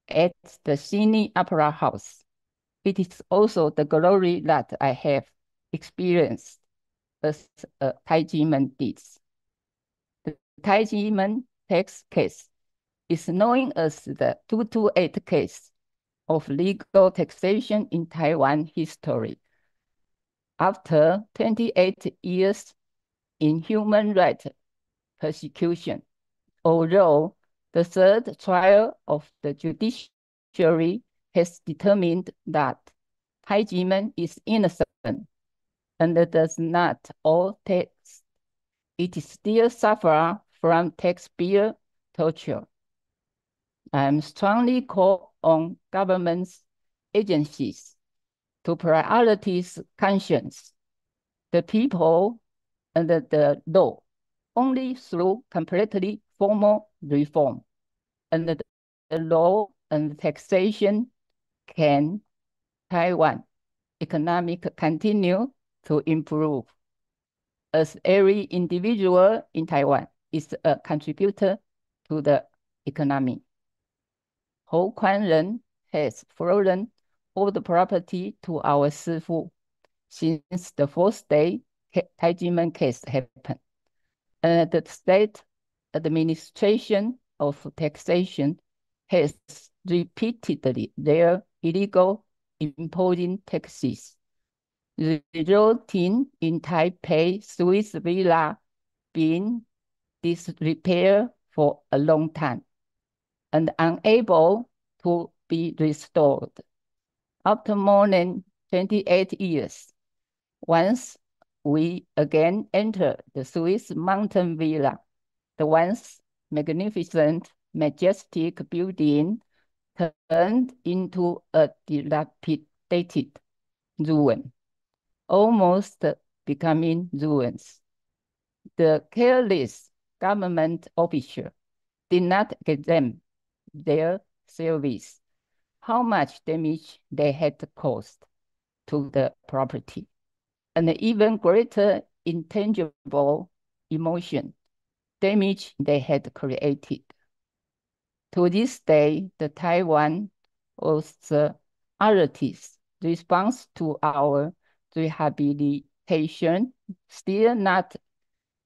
at the Sydney Opera House. It is also the glory that I have experienced as a Tai Ji Men Dizi. The Tai Ji Men tax case is known as the two two eight case of legal taxation in Taiwan history. After twenty-eight years in human rights persecution, although the third trial of the judiciary has determined that Tai Ji Men is innocent and does not owe tax, it is still suffers from taxpayer torture. I am strongly call on governments, agencies, to prioritize conscience, the people, and the, the law only through completely formal reform. And the, the law and taxation can Taiwan economic continue to improve, as every individual in Taiwan is a contributor to the economy. Hou Kuan-Jen has foreign all the property to our Shifu since the first day Tai Ji Men case happened. And the state administration of taxation has repeatedly their illegal imposing taxes, resulting in Taipei Swiss Villa being disrepaired for a long time and unable to be restored. After more than twenty-eight years, once we again entered the Swiss Mountain Villa, the once magnificent, majestic building turned into a dilapidated ruin, almost becoming ruins. The careless government official did not examine their service how much damage they had caused to the property, and even greater intangible emotion damage they had created. To this day, the Taiwan authorities' response to our rehabilitation still not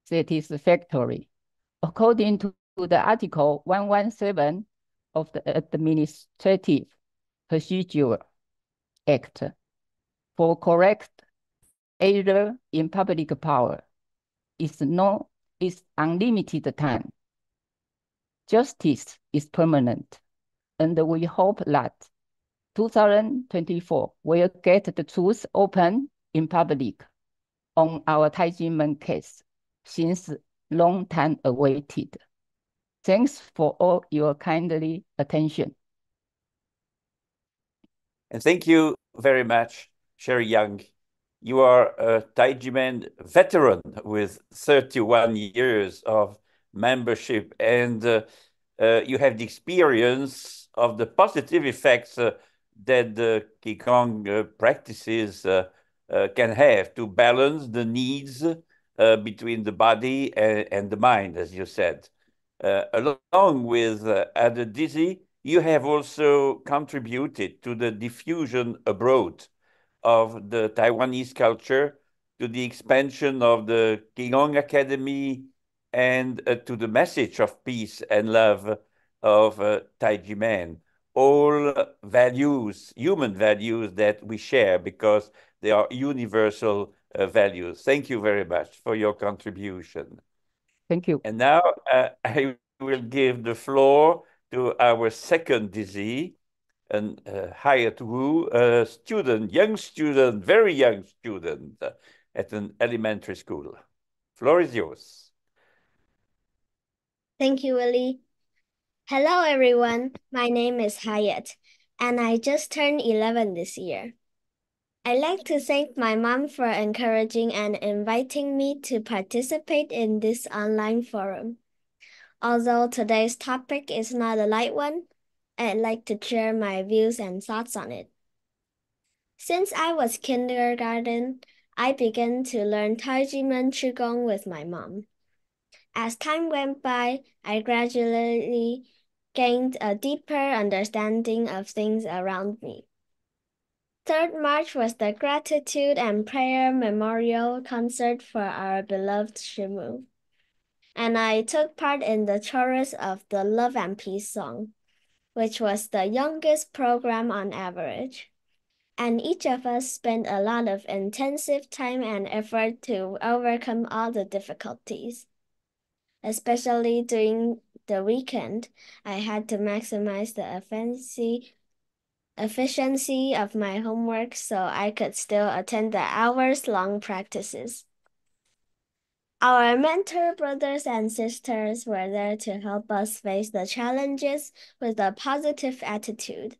satisfactory. According to the Article one one seven of the Administrative Procedure Act for correct error in public power is no is unlimited time. Justice is permanent, and we hope that two thousand twenty-four will get the truth open in public on our Tai Ji Men case, since long time awaited. Thanks for all your kindly attention. And thank you very much, Sherry Young. You are a Tai Ji Men veteran with thirty-one years of membership, and uh, uh, you have the experience of the positive effects uh, that the Qigong uh, practices uh, uh, can have to balance the needs uh, between the body and, and the mind, as you said. Uh, along with uh, at Dizi, you have also contributed to the diffusion abroad of the Taiwanese culture, to the expansion of the Keelung Academy, and uh, to the message of peace and love of uh, Tai Ji Men. All values, human values that we share because they are universal uh, values. Thank you very much for your contribution. Thank you. And now uh, I will give the floor to our second Dizi, and uh, Hayat Wu, a student, young student, very young student uh, at an elementary school. Floor is yours. Thank you, Willy. Hello, everyone. My name is Hayat, and I just turned eleven this year. I'd like to thank my mom for encouraging and inviting me to participate in this online forum. Although today's topic is not a light one, I'd like to share my views and thoughts on it. Since I was kindergarten, I began to learn Tai Ji Men Qigong with my mom. As time went by, I gradually gained a deeper understanding of things around me. third March was the Gratitude and Prayer Memorial Concert for our beloved Shimu, and I took part in the chorus of the Love and Peace song, which was the youngest program on average. And each of us spent a lot of intensive time and effort to overcome all the difficulties. Especially during the weekend, I had to maximize the efficiency of my homework so I could still attend the hours-long practices. Our mentor brothers and sisters were there to help us face the challenges with a positive attitude.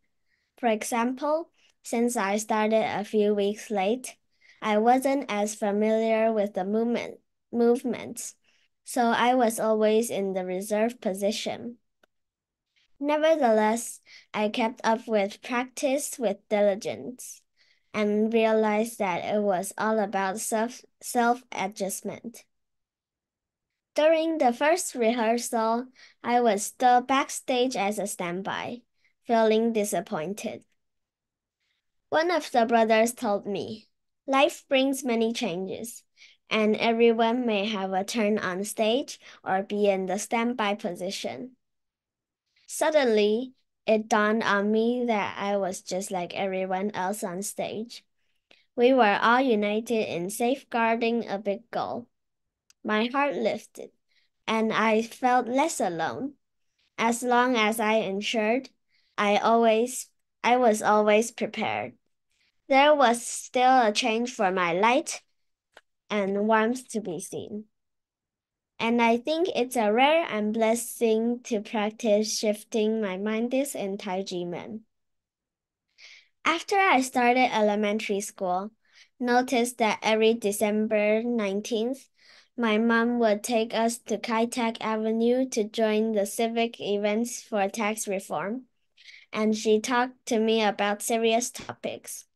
For example, since I started a few weeks late, I wasn't as familiar with the movement, movements. So I was always in the reserve position. Nevertheless, I kept up with practice with diligence and realized that it was all about self, self-adjustment. During the first rehearsal, I was still backstage as a standby, feeling disappointed. One of the brothers told me, "Life brings many changes, and everyone may have a turn on stage or be in the standby position." Suddenly, it dawned on me that I was just like everyone else on stage. We were all united in safeguarding a big goal. My heart lifted, and I felt less alone. As long as I ensured, I, always, I was always prepared. There was still a change for my light and warmth to be seen. And I think it's a rare and blessed thing to practice shifting my mindset in Tai Ji Men. After I started elementary school, noticed that every December nineteenth, my mom would take us to Kai Tak Avenue to join the civic events for tax reform, and she talked to me about serious topics.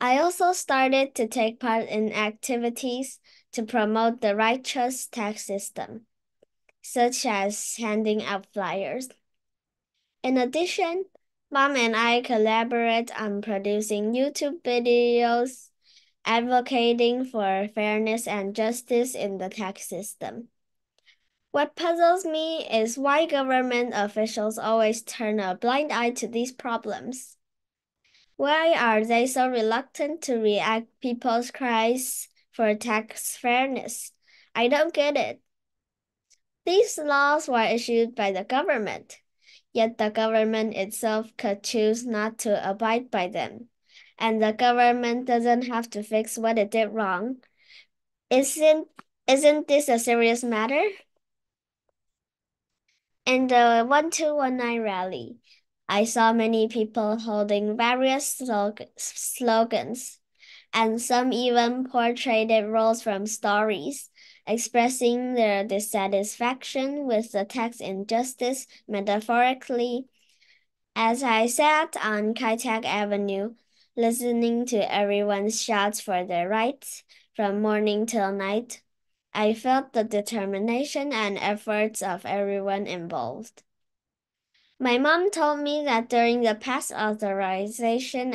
I also started to take part in activities to promote the righteous tax system, such as handing out flyers. In addition, Mom and I collaborate on producing YouTube videos advocating for fairness and justice in the tax system. What puzzles me is why government officials always turn a blind eye to these problems. Why are they so reluctant to react to people's cries for tax fairness? I don't get it. These laws were issued by the government, yet the government itself could choose not to abide by them, and the government doesn't have to fix what it did wrong. Isn't, isn't this a serious matter? In the twelve nineteen rally, I saw many people holding various slogans, and some even portrayed roles from stories, expressing their dissatisfaction with the tax injustice metaphorically. As I sat on Kai Tak Avenue, listening to everyone's shouts for their rights from morning till night, I felt the determination and efforts of everyone involved. My mom told me that during the past authorization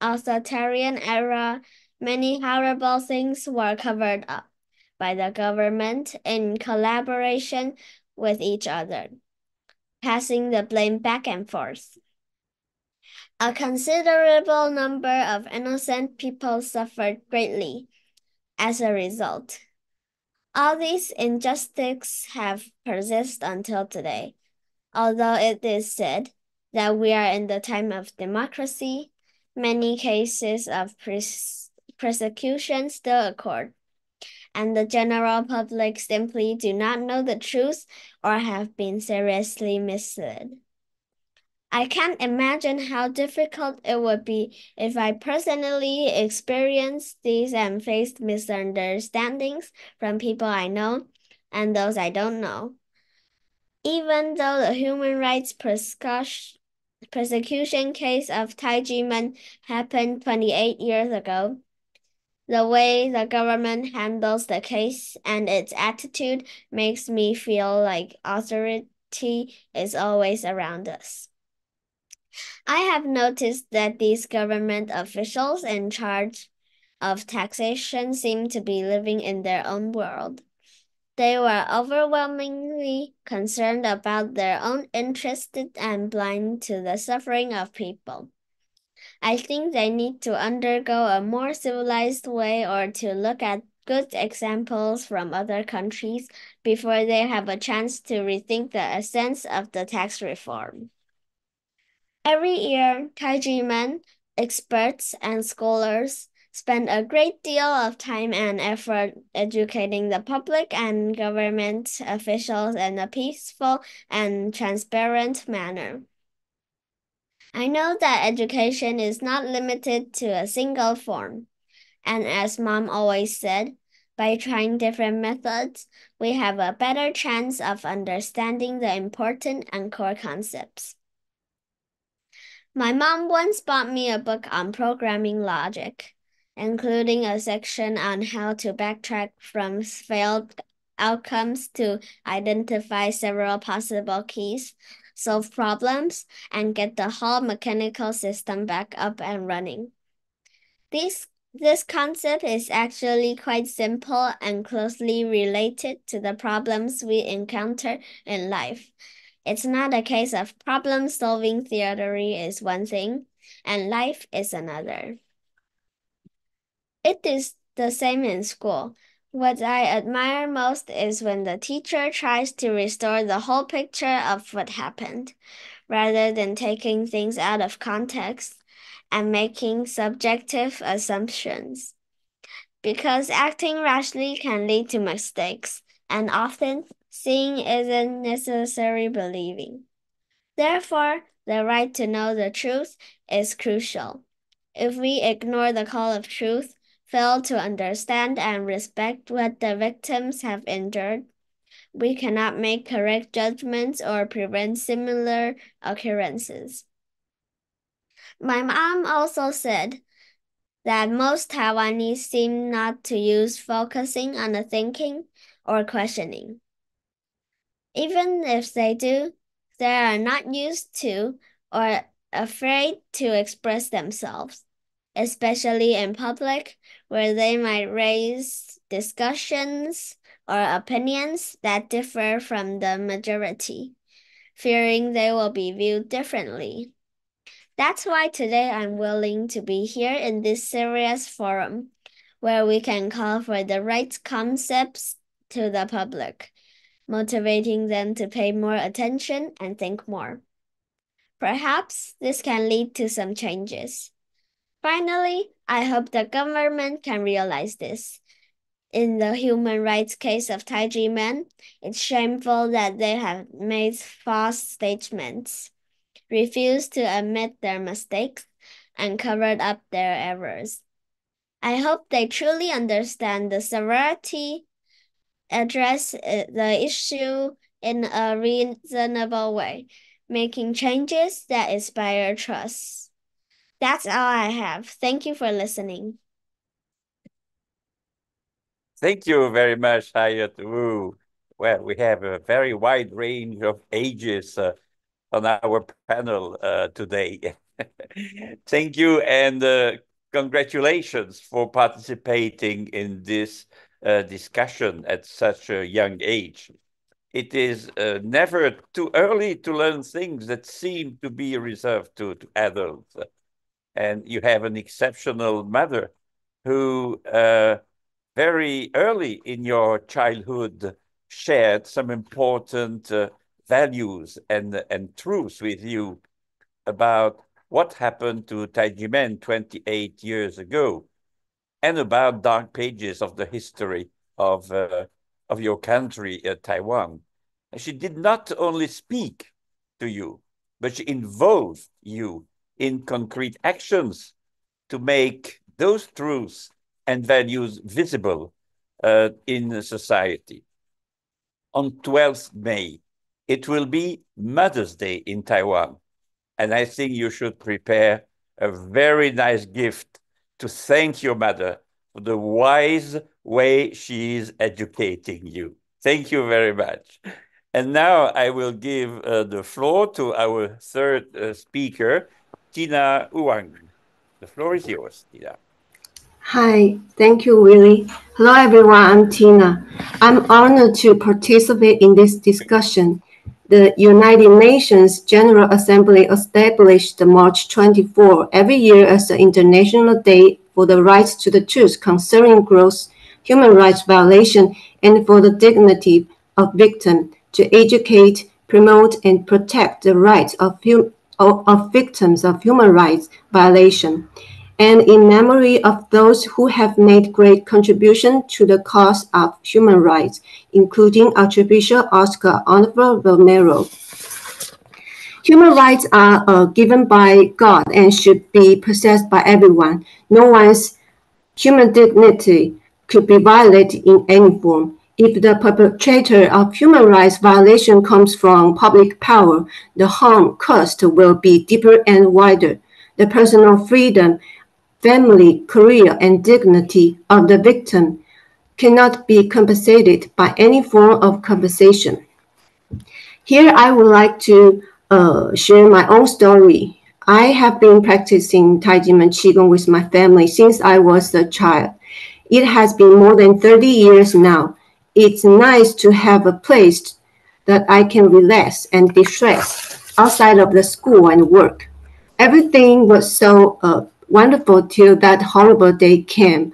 authoritarian era, many horrible things were covered up by the government in collaboration with each other, passing the blame back and forth. A considerable number of innocent people suffered greatly as a result. All these injustices have persisted until today, although it is said that we are in the time of democracy. Many cases of persecution still occur, and the general public simply do not know the truth or have been seriously misled. I can't imagine how difficult it would be if I personally experienced these and faced misunderstandings from people I know and those I don't know. Even though the human rights persecution case of Tai Ji Men happened twenty-eight years ago, the way the government handles the case and its attitude makes me feel like authority is always around us. I have noticed that these government officials in charge of taxation seem to be living in their own world. They were overwhelmingly concerned about their own interests and blind to the suffering of people. I think they need to undergo a more civilized way or to look at good examples from other countries before they have a chance to rethink the essence of the tax reform. Every year, Tai Ji Men, experts, and scholars spend a great deal of time and effort educating the public and government officials in a peaceful and transparent manner. I know that education is not limited to a single form, and as Mom always said, by trying different methods, we have a better chance of understanding the important and core concepts. My mom once bought me a book on programming logic, including a section on how to backtrack from failed outcomes to identify several possible keys, solve problems, and get the whole mechanical system back up and running. This, this concept is actually quite simple and closely related to the problems we encounter in life. It's not a case of problem-solving theory is one thing, and life is another. It is the same in school. What I admire most is when the teacher tries to restore the whole picture of what happened, rather than taking things out of context and making subjective assumptions. Because acting rashly can lead to mistakes, and often, seeing isn't necessary believing. Therefore, the right to know the truth is crucial. If we ignore the call of truth, fail to understand and respect what the victims have endured, we cannot make correct judgments or prevent similar occurrences. My mom also said that most Taiwanese seem not to use focusing on the thinking or questioning. Even if they do, they are not used to or afraid to express themselves, especially in public, where they might raise discussions or opinions that differ from the majority, fearing they will be viewed differently. That's why today I'm willing to be here in this serious forum, where we can call for the right concepts to the public, motivating them to pay more attention and think more. Perhaps this can lead to some changes. Finally, I hope the government can realize this. In the human rights case of Tai Ji Men, it's shameful that they have made false statements, refused to admit their mistakes, and covered up their errors. I hope they truly understand the severity, address the issue in a reasonable way, making changes that inspire trust. That's all I have. Thank you for listening. Thank you very much, Hayat Wu. Well, we have a very wide range of ages uh, on our panel uh, today. Thank you, and uh, congratulations for participating in this uh, discussion at such a young age. It is uh, never too early to learn things that seem to be reserved to, to adults. And you have an exceptional mother who uh, very early in your childhood shared some important uh, values and, and truths with you about what happened to Tai Ji Men twenty-eight years ago and about dark pages of the history of uh, of your country, uh, Taiwan. And she did not only speak to you, but she involved you in concrete actions to make those truths and values visible uh, in society. On twelfth of May, it will be Mother's Day in Taiwan. And I think you should prepare a very nice gift to thank your mother for the wise way she is educating you. Thank you very much. And now I will give uh, the floor to our third uh, speaker, Tina Wuang. The floor is yours, Tina. Hi, thank you, Willy. Hello, everyone, I'm Tina. I'm honored to participate in this discussion. The United Nations General Assembly established March twenty-fourth every year as the International Day for the Rights to the Truth Concerning Gross Human Rights Violation and for the Dignity of Victims, to educate, promote, and protect the rights of, hum of victims of human rights violation, and in memory of those who have made great contribution to the cause of human rights, including Archbishop Oscar Arnulfo Romero. Human rights are uh, given by God and should be possessed by everyone. No one's human dignity could be violated in any form. If the perpetrator of human rights violation comes from public power, the harm caused will be deeper and wider. The personal freedom, family, career, and dignity of the victim cannot be compensated by any form of compensation. Here I would like to uh, share my own story. I have been practicing Tai Chi Men Qigong with my family since I was a child. It has been more than thirty years now. It's nice to have a place that I can relax and distress outside of the school and work. Everything was so uh, wonderful till that horrible day came.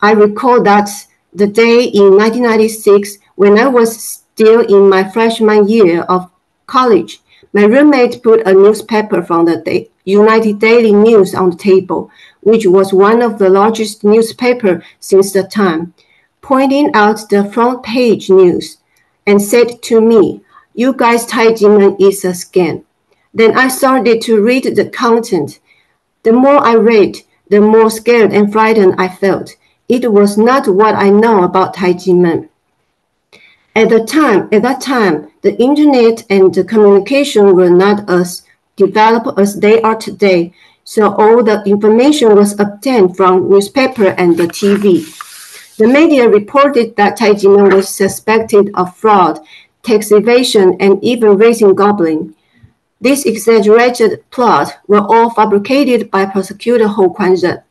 I recall that the day in nineteen ninety-six, when I was still in my freshman year of college, my roommate put a newspaper from the day, United Daily News on the table, which was one of the largest newspapers since the time, pointing out the front page news and said to me, "You guys, Tai Ji Men is a scam." Then I started to read the content. The more I read, the more scared and frightened I felt. It was not what I know about Tai Ji Men. At the time, at that time, the internet and the communication were not as developed as they are today, so all the information was obtained from newspaper and the T V. The media reported that Tai Ji Men was suspected of fraud, tax evasion, and even raising goblin. These exaggerated plots were all fabricated by prosecutor Hou Kuan-Jen.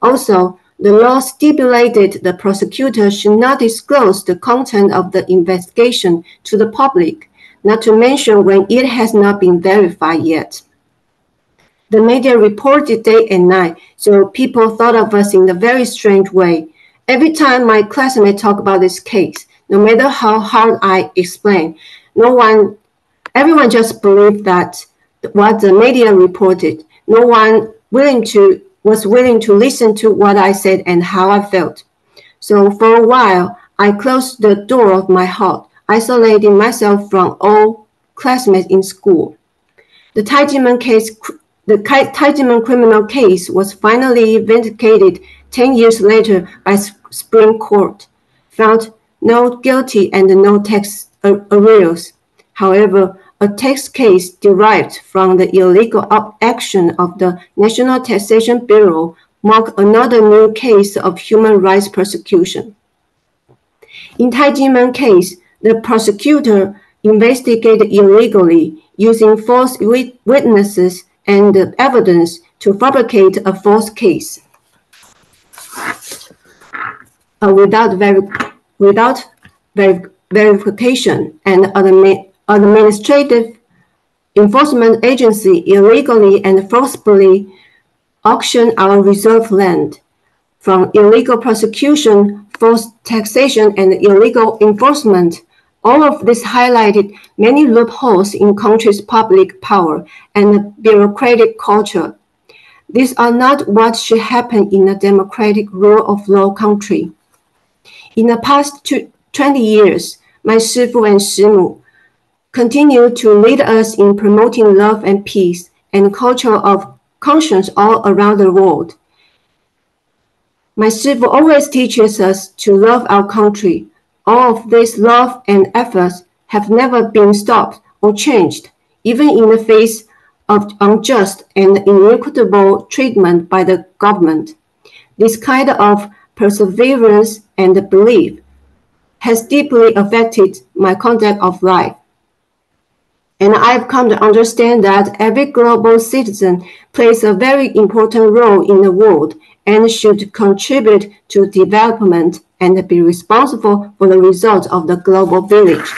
Also, the law stipulated the prosecutor should not disclose the content of the investigation to the public, not to mention when it has not been verified yet. The media reported day and night, so people thought of us in a very strange way. Every time my classmates talk about this case, no matter how hard I explain, no one Everyone just believed that what the media reported. No one willing to was willing to listen to what I said and how I felt. So for a while, I closed the door of my heart, isolating myself from all classmates in school. The Tai Ji Men case, the Tai Ji Men criminal case, was finally vindicated ten years later by Supreme Court, found not guilty and no tax arrears. However, a tax case derived from the illegal action of the National Taxation Bureau marked another new case of human rights persecution. In Tai Ji Men case, the prosecutor investigated illegally using false witnesses and evidence to fabricate a false case uh, without, ver without ver verification, and admi administrative enforcement agency illegally and forcibly auctioned our reserve land. From illegal prosecution, forced taxation, and illegal enforcement, all of this highlighted many loopholes in country's public power and bureaucratic culture. These are not what should happen in a democratic rule of law country. In the past twenty years, my Shifu and Shimu continue to lead us in promoting love and peace and culture of conscience all around the world. My Shifu always teaches us to love our country. All of this love and efforts have never been stopped or changed, even in the face of unjust and inequitable treatment by the government. This kind of perseverance and belief has deeply affected my conduct of life. And I've come to understand that every global citizen plays a very important role in the world and should contribute to development and be responsible for the results of the global village.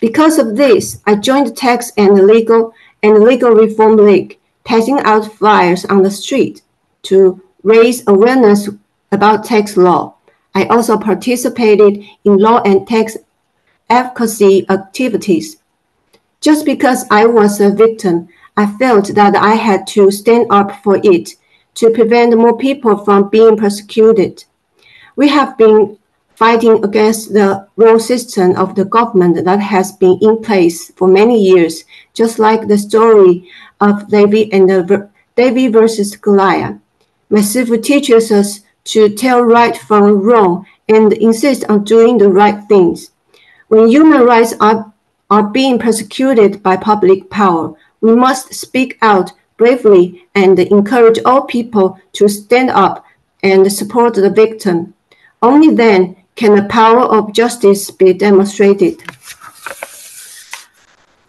Because of this, I joined the Tax and Legal and Legal Reform League, passing out flyers on the street to raise awareness about tax law. I also participated in law and tax advocacy activities. Just because I was a victim, I felt that I had to stand up for it, to prevent more people from being persecuted. We have been fighting against the wrong system of the government that has been in place for many years, just like the story of David and the, David versus Goliath. My Shifu teaches us to tell right from wrong and insist on doing the right things. When human rights are, are being persecuted by public power, we must speak out bravely and encourage all people to stand up and support the victim. Only then can the power of justice be demonstrated.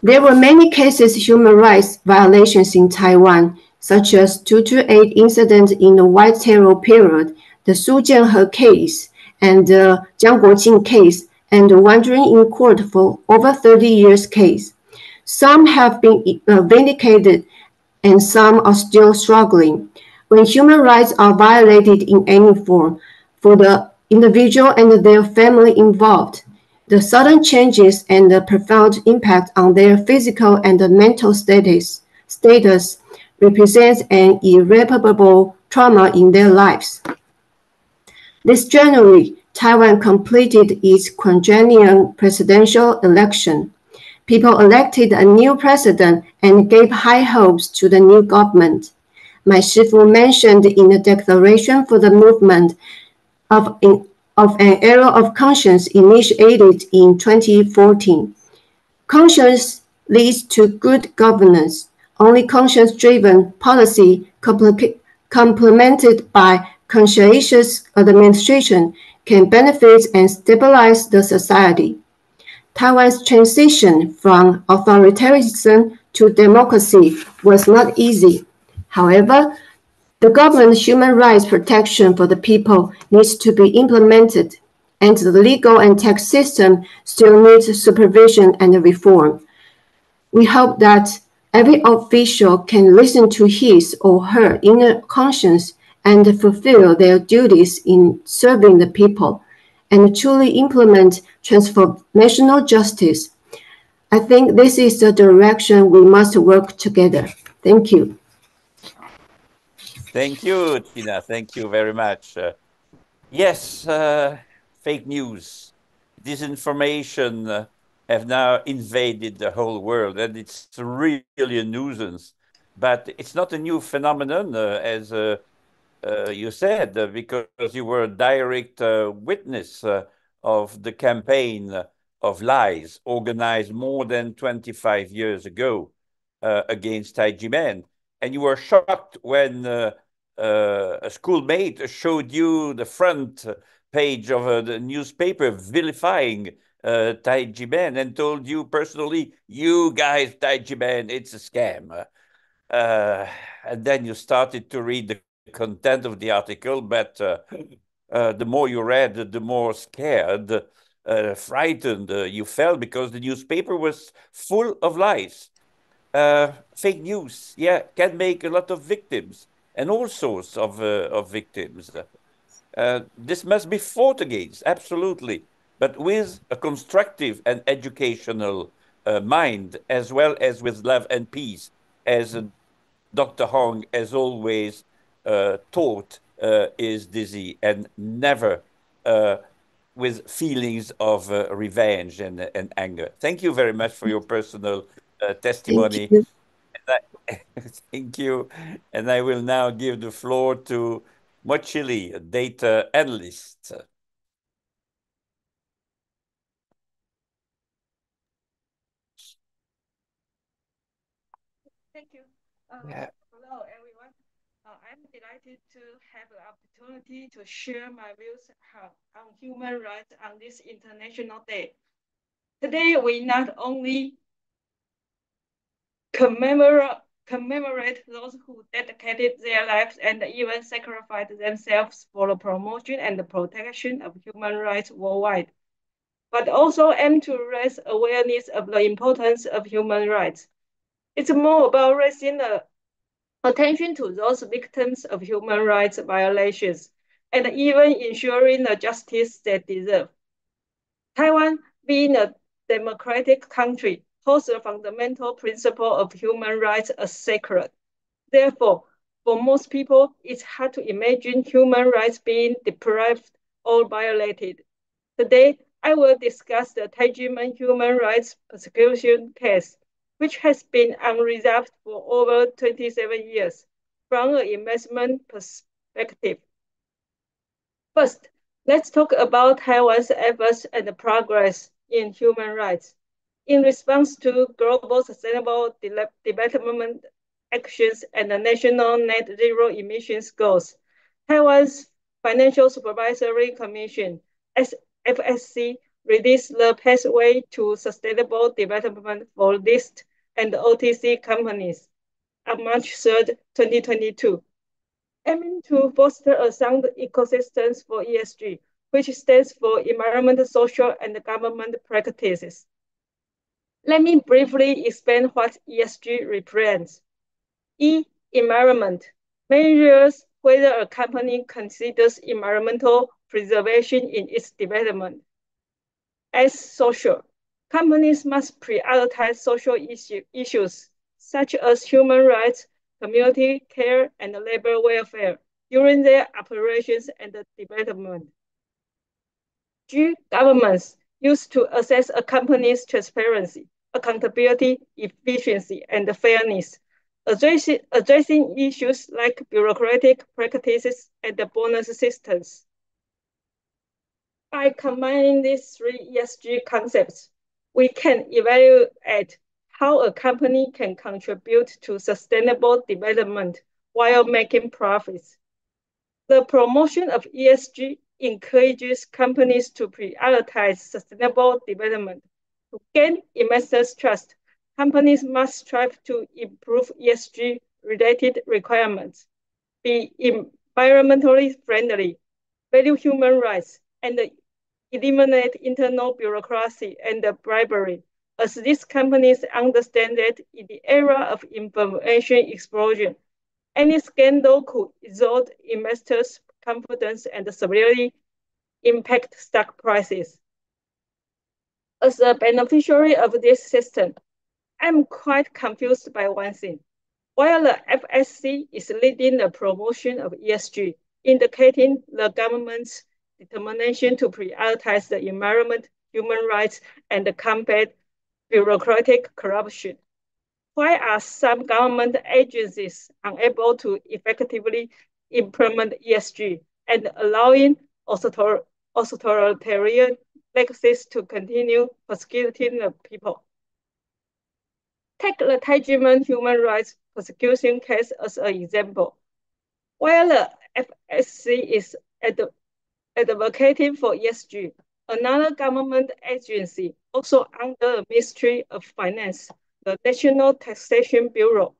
There were many cases of human rights violations in Taiwan, such as two two eight incident in the White Terror period, the Su Jianhe case, and the Jiang Guoqing case, and the wandering in court for over thirty years case. Some have been vindicated and some are still struggling. When human rights are violated in any form, for the individual and their family involved, the sudden changes and the profound impact on their physical and mental status, status represents an irreparable trauma in their lives. This January, Taiwan completed its quinquennial presidential election. People elected a new president and gave high hopes to the new government. My Shifu mentioned in the declaration for the movement of, in, of an era of conscience initiated in twenty fourteen. Conscience leads to good governance. Only conscience-driven policy complemented by conscientious administration can benefit and stabilize the society. Taiwan's transition from authoritarianism to democracy was not easy. However, the government's human rights protection for the people needs to be implemented, and the legal and tax system still needs supervision and reform. We hope that every official can listen to his or her inner conscience and fulfill their duties in serving the people, and truly implement transformational justice. I think this is the direction we must work together. Thank you. Thank you, Tina. Thank you very much. Uh, yes, uh, fake news, disinformation uh, have now invaded the whole world, and it's really a nuisance. But it's not a new phenomenon, uh, as uh, Uh, you said, uh, because you were a direct uh, witness uh, of the campaign of lies organized more than twenty-five years ago uh, against Tai Ji Men. And you were shocked when uh, uh, a schoolmate showed you the front page of a the newspaper vilifying uh, Tai Ji Men and told you personally, you guys, Tai Ji Men, it's a scam. Uh, and then you started to read the content of the article, but uh, uh, the more you read, the more scared, uh, frightened uh, you felt, because the newspaper was full of lies. Uh, fake news, yeah, can make a lot of victims and all sorts of, uh, of victims. Uh, this must be fought against, absolutely, but with a constructive and educational uh, mind, as well as with love and peace, as uh, Doctor Hong has always uh, taught uh, is Dizi, and never uh, with feelings of uh, revenge and, and anger. Thank you very much for your personal Uh, testimony. Thank you. And I, thank you. And I will now give the floor to Mochili, a data analyst. Thank you. Uh, yeah. Hello, everyone. Uh, I'm delighted to have the opportunity to share my views on human rights on this International Day. Today, we not only Commemorate, commemorate those who dedicated their lives and even sacrificed themselves for the promotion and the protection of human rights worldwide, but also aim to raise awareness of the importance of human rights. It's more about raising the attention to those victims of human rights violations and even ensuring the justice they deserve. Taiwan, being a democratic country, holds the fundamental principle of human rights as sacred. Therefore, for most people, it's hard to imagine human rights being deprived or violated. Today, I will discuss the Tai Ji Men human rights persecution case, which has been unresolved for over twenty-seven years from an investment perspective. First, let's talk about Taiwan's efforts and progress in human rights. In response to global sustainable de development actions and the national net zero emissions goals, Taiwan's Financial Supervisory Commission, F S C, released the pathway to sustainable development for list and O T C companies on March third, twenty twenty-two, aiming to foster a sound ecosystem for E S G, which stands for environmental, social, and government practices. Let me briefly explain what E S G represents. E, environment, measures whether a company considers environmental preservation in its development. S, social, companies must prioritize social issue, issues such as human rights, community care, and labor welfare during their operations and development. G, governments, used to assess a company's transparency, accountability, efficiency, and fairness, addressing, addressing issues like bureaucratic practices and the bonus systems. By combining these three E S G concepts, we can evaluate how a company can contribute to sustainable development while making profits. The promotion of E S G encourages companies to prioritize sustainable development. To gain investors' trust, companies must strive to improve E S G-related requirements, be environmentally friendly, value human rights, and eliminate internal bureaucracy and bribery, as these companies understand that in the era of information explosion, any scandal could erode investors' confidence and severely impact stock prices. As a beneficiary of this system, I'm quite confused by one thing. While the F S C is leading the promotion of E S G, indicating the government's determination to prioritize the environment, human rights, and combat bureaucratic corruption, why are some government agencies unable to effectively implement E S G and allowing author authoritarian legacies to continue persecuting the people? Take the Tai Ji Men human rights persecution case as an example. While the F S C is ad advocating for E S G, another government agency also under the Ministry of Finance, the National Taxation Bureau,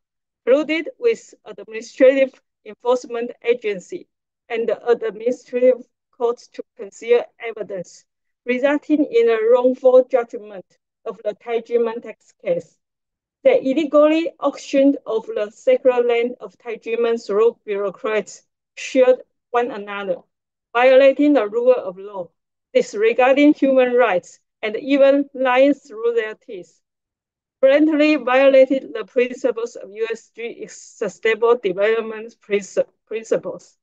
flooded with administrative enforcement agency and administrative courts to conceal evidence, resulting in a wrongful judgment of the Tai Ji Men tax case. They illegally auctioned off the sacred land of Tai Ji Men through bureaucrats, shared one another, violating the rule of law, disregarding human rights, and even lying through their teeth. Blatantly violated the principles of U S G Sustainable Development Principles.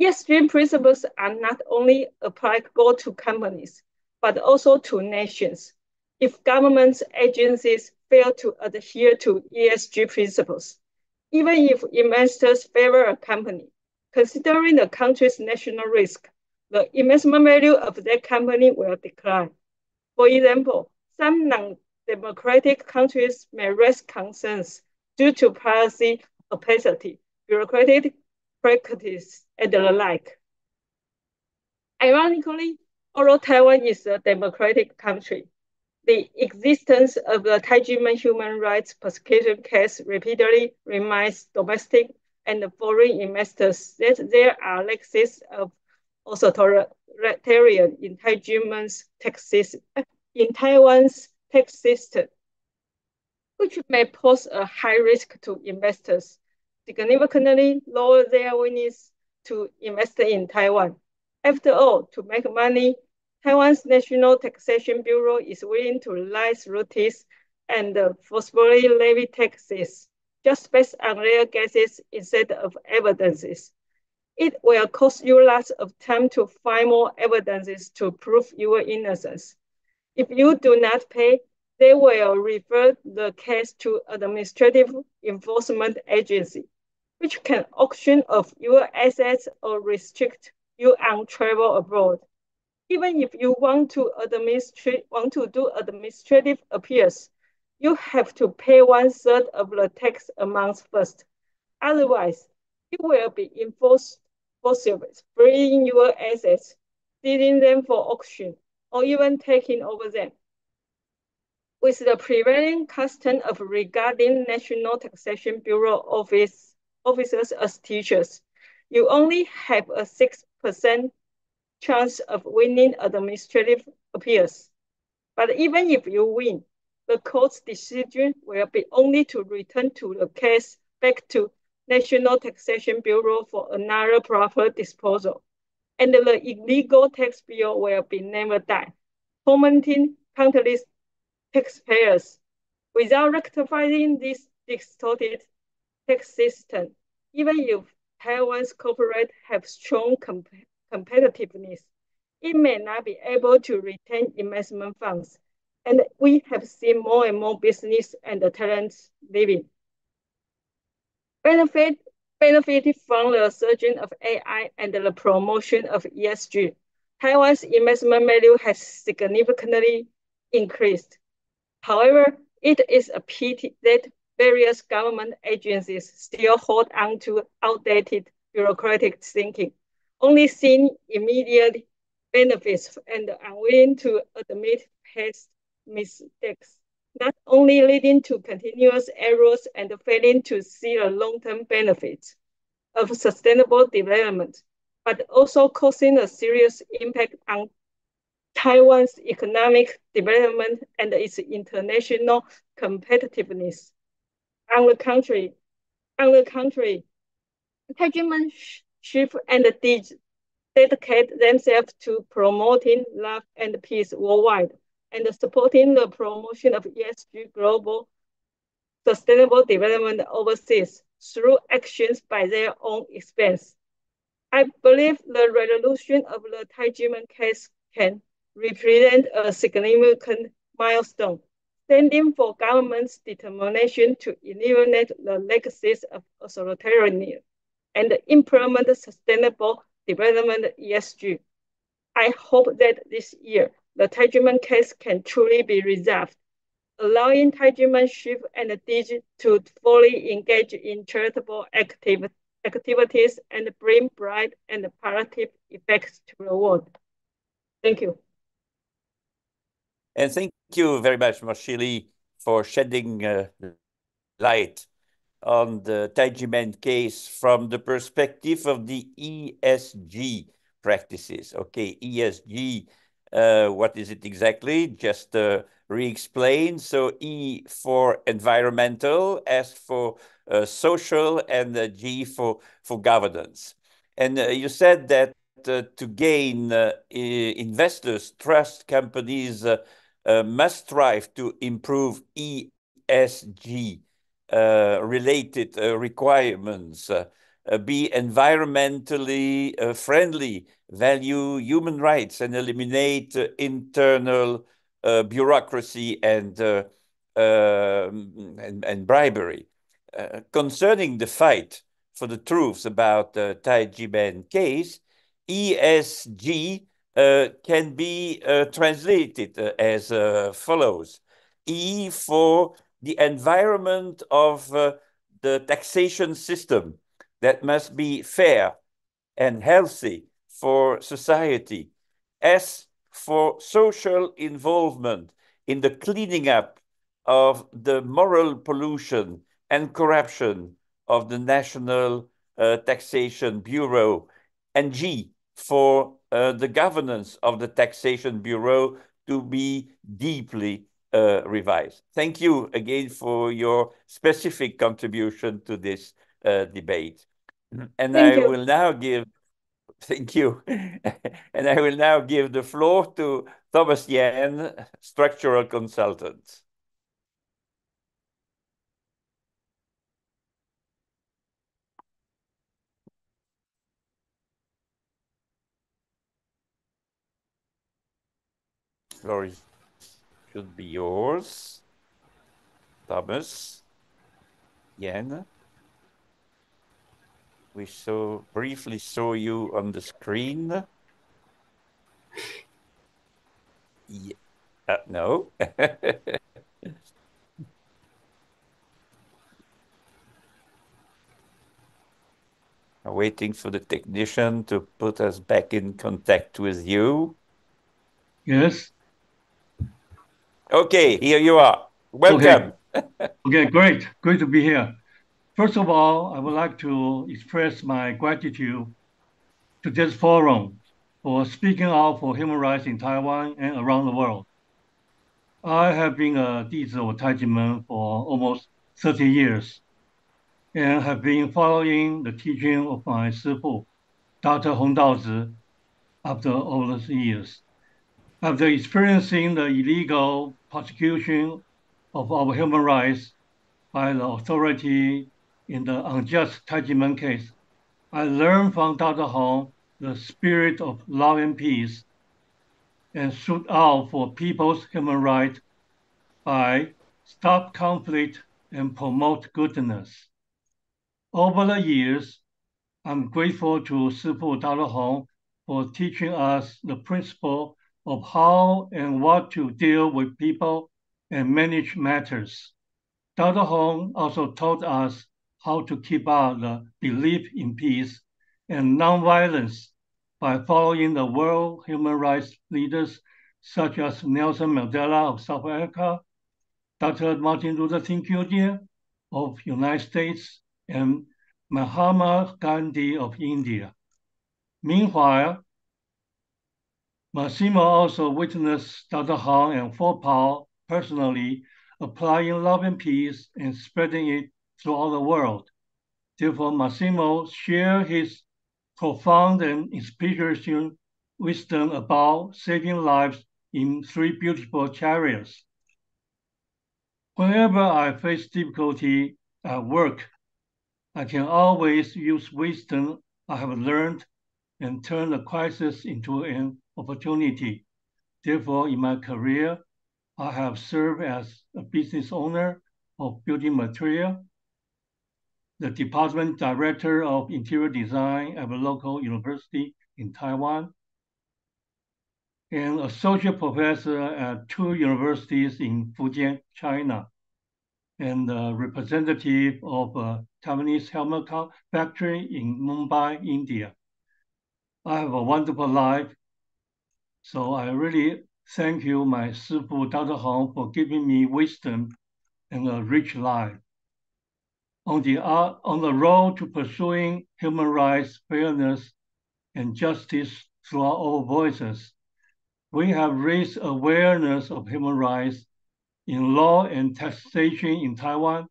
E S G principles are not only applicable to companies, but also to nations. If governments, agencies fail to adhere to E S G principles, even if investors favor a company, considering the country's national risk, the investment value of that company will decline. For example, some non-democratic countries may raise concerns due to policy opacity, bureaucratic practice, and the like. Ironically, although Taiwan is a democratic country, the existence of the Tai Ji Men human rights persecution case repeatedly reminds domestic and foreign investors that there are legacies of authoritarian in Tai Ji Men's tax in Taiwan's tax system, which may pose a high risk to investors, significantly lower their willingness to invest in Taiwan. After all, to make money, Taiwan's National Taxation Bureau is willing to lie through teeth and uh, forcibly levy taxes just based on their guesses instead of evidences. It will cost you lots of time to find more evidences to prove your innocence. If you do not pay, they will refer the case to an administrative enforcement agency, which can auction off your assets or restrict you on travel abroad. Even if you want to administrate, want to do administrative appeals, you have to pay one third of the tax amount first. Otherwise, you will be enforced for service, freeing your assets, selling them for auction, or even taking over them. With the prevailing custom of regarding National Taxation Bureau office officers as teachers, you only have a six percent chance of winning administrative appeals. But even if you win, the court's decision will be only to return to the case back to National Taxation Bureau for another proper disposal, and the illegal tax bill will be never done, tormenting countless taxpayers. Without rectifying this distorted tax system, even if Taiwan's corporate have strong comp competitiveness, it may not be able to retain investment funds, and we have seen more and more business and talents leaving. Benefit, benefited from the surging of A I and the promotion of E S G, Taiwan's investment value has significantly increased. However, it is a pity that various government agencies still hold on to outdated bureaucratic thinking, only seeing immediate benefits and unwilling to admit past mistakes, not only leading to continuous errors and failing to see the long-term benefits of sustainable development, but also causing a serious impact on Taiwan's economic development and its international competitiveness. On the contrary, on the contrary, Tai Ji Men, Shifu, and Dizi dedicate themselves to promoting love and peace worldwide and supporting the promotion of E S G global sustainable development overseas through actions by their own expense. I believe the resolution of the Tai Ji Men case can represent a significant milestone, standing for government's determination to eliminate the legacies of authoritarianism and implement sustainable development E S G. I hope that this year, the Tai Ji Men case can truly be resolved, allowing Tai Ji Men, Shifu, and Dizi to fully engage in charitable activ activities and bring bright and positive effects to the world. Thank you. And thank you very much, Marshili, for shedding uh, light on the Tai Ji Men case from the perspective of the E S G practices. Okay, E S G, uh, what is it exactly? Just uh, re-explain. So E for environmental, S for uh, social, and uh, G for, for governance. And uh, you said that uh, to gain uh, investors' trust, companies uh, uh, must strive to improve E S G uh, related uh, requirements, uh, uh, be environmentally uh, friendly, value human rights, and eliminate uh, internal Uh, bureaucracy and, uh, uh, and, and bribery. Uh, concerning the fight for the truths about the uh, Tai Ji Men case, E S G uh, can be uh, translated uh, as uh, follows. E for the environment of uh, the taxation system that must be fair and healthy for society. S for social involvement in the cleaning up of the moral pollution and corruption of the National uh, Taxation Bureau, and G for uh, the governance of the Taxation Bureau to be deeply uh, revised. Thank you again for your specific contribution to this uh, debate. And Thank I you. will now give Thank you. And I will now give the floor to Thomas Yen, structural consultant. Floor should be yours, Thomas Yen. We so briefly saw you on the screen. Yeah. Uh, no. I'm waiting for the technician to put us back in contact with you. Yes. Okay, here you are. Welcome. Okay, okay, great. Great to be here. First of all, I would like to express my gratitude to this forum for speaking out for human rights in Taiwan and around the world. I have been a Dizi of Tai Ji Men for almost thirty years and have been following the teaching of my Shifu, Doctor Hong Tao-Tze, after all those years. After experiencing the illegal prosecution of our human rights by the authority in the unjust Tai Ji Men case, I learned from Doctor Hong the spirit of love and peace and stood out for people's human rights by stop conflict and promote goodness. Over the years, I'm grateful to Shifu Doctor Hong for teaching us the principle of how and what to deal with people and manage matters. Doctor Hong also taught us how to keep up the belief in peace and nonviolence by following the world human rights leaders such as Nelson Mandela of South Africa, Doctor Martin Luther King Junior of United States, and Mahatma Gandhi of India. Meanwhile, Massimo also witnessed Doctor Hong and Fort Powell personally applying love and peace and spreading it throughout the world. Therefore, Massimo shared his profound and inspirational wisdom about saving lives in three beautiful chariots. Whenever I face difficulty at work, I can always use wisdom I have learned and turn the crisis into an opportunity. Therefore, in my career, I have served as a business owner of building material, the department director of interior design at a local university in Taiwan, and associate professor at two universities in Fujian, China, and a representative of a Taiwanese helmet factory in Mumbai, India. I have a wonderful life. So I really thank you, my Sifu, Doctor Hong, for giving me wisdom and a rich life. On the, uh, on the road to pursuing human rights, fairness, and justice through our own voices, we have raised awareness of human rights in law and taxation in Taiwan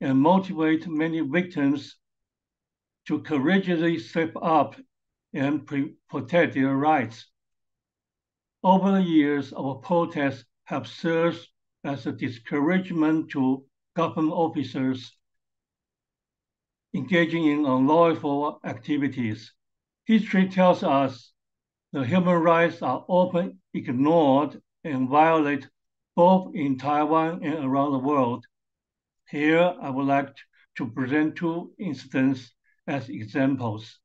and motivate many victims to courageously step up and protect their rights. Over the years, our protests have served as a discouragement to government officers engaging in unlawful activities. History tells us that human rights are often ignored and violated both in Taiwan and around the world. Here, I would like to present two incidents as examples.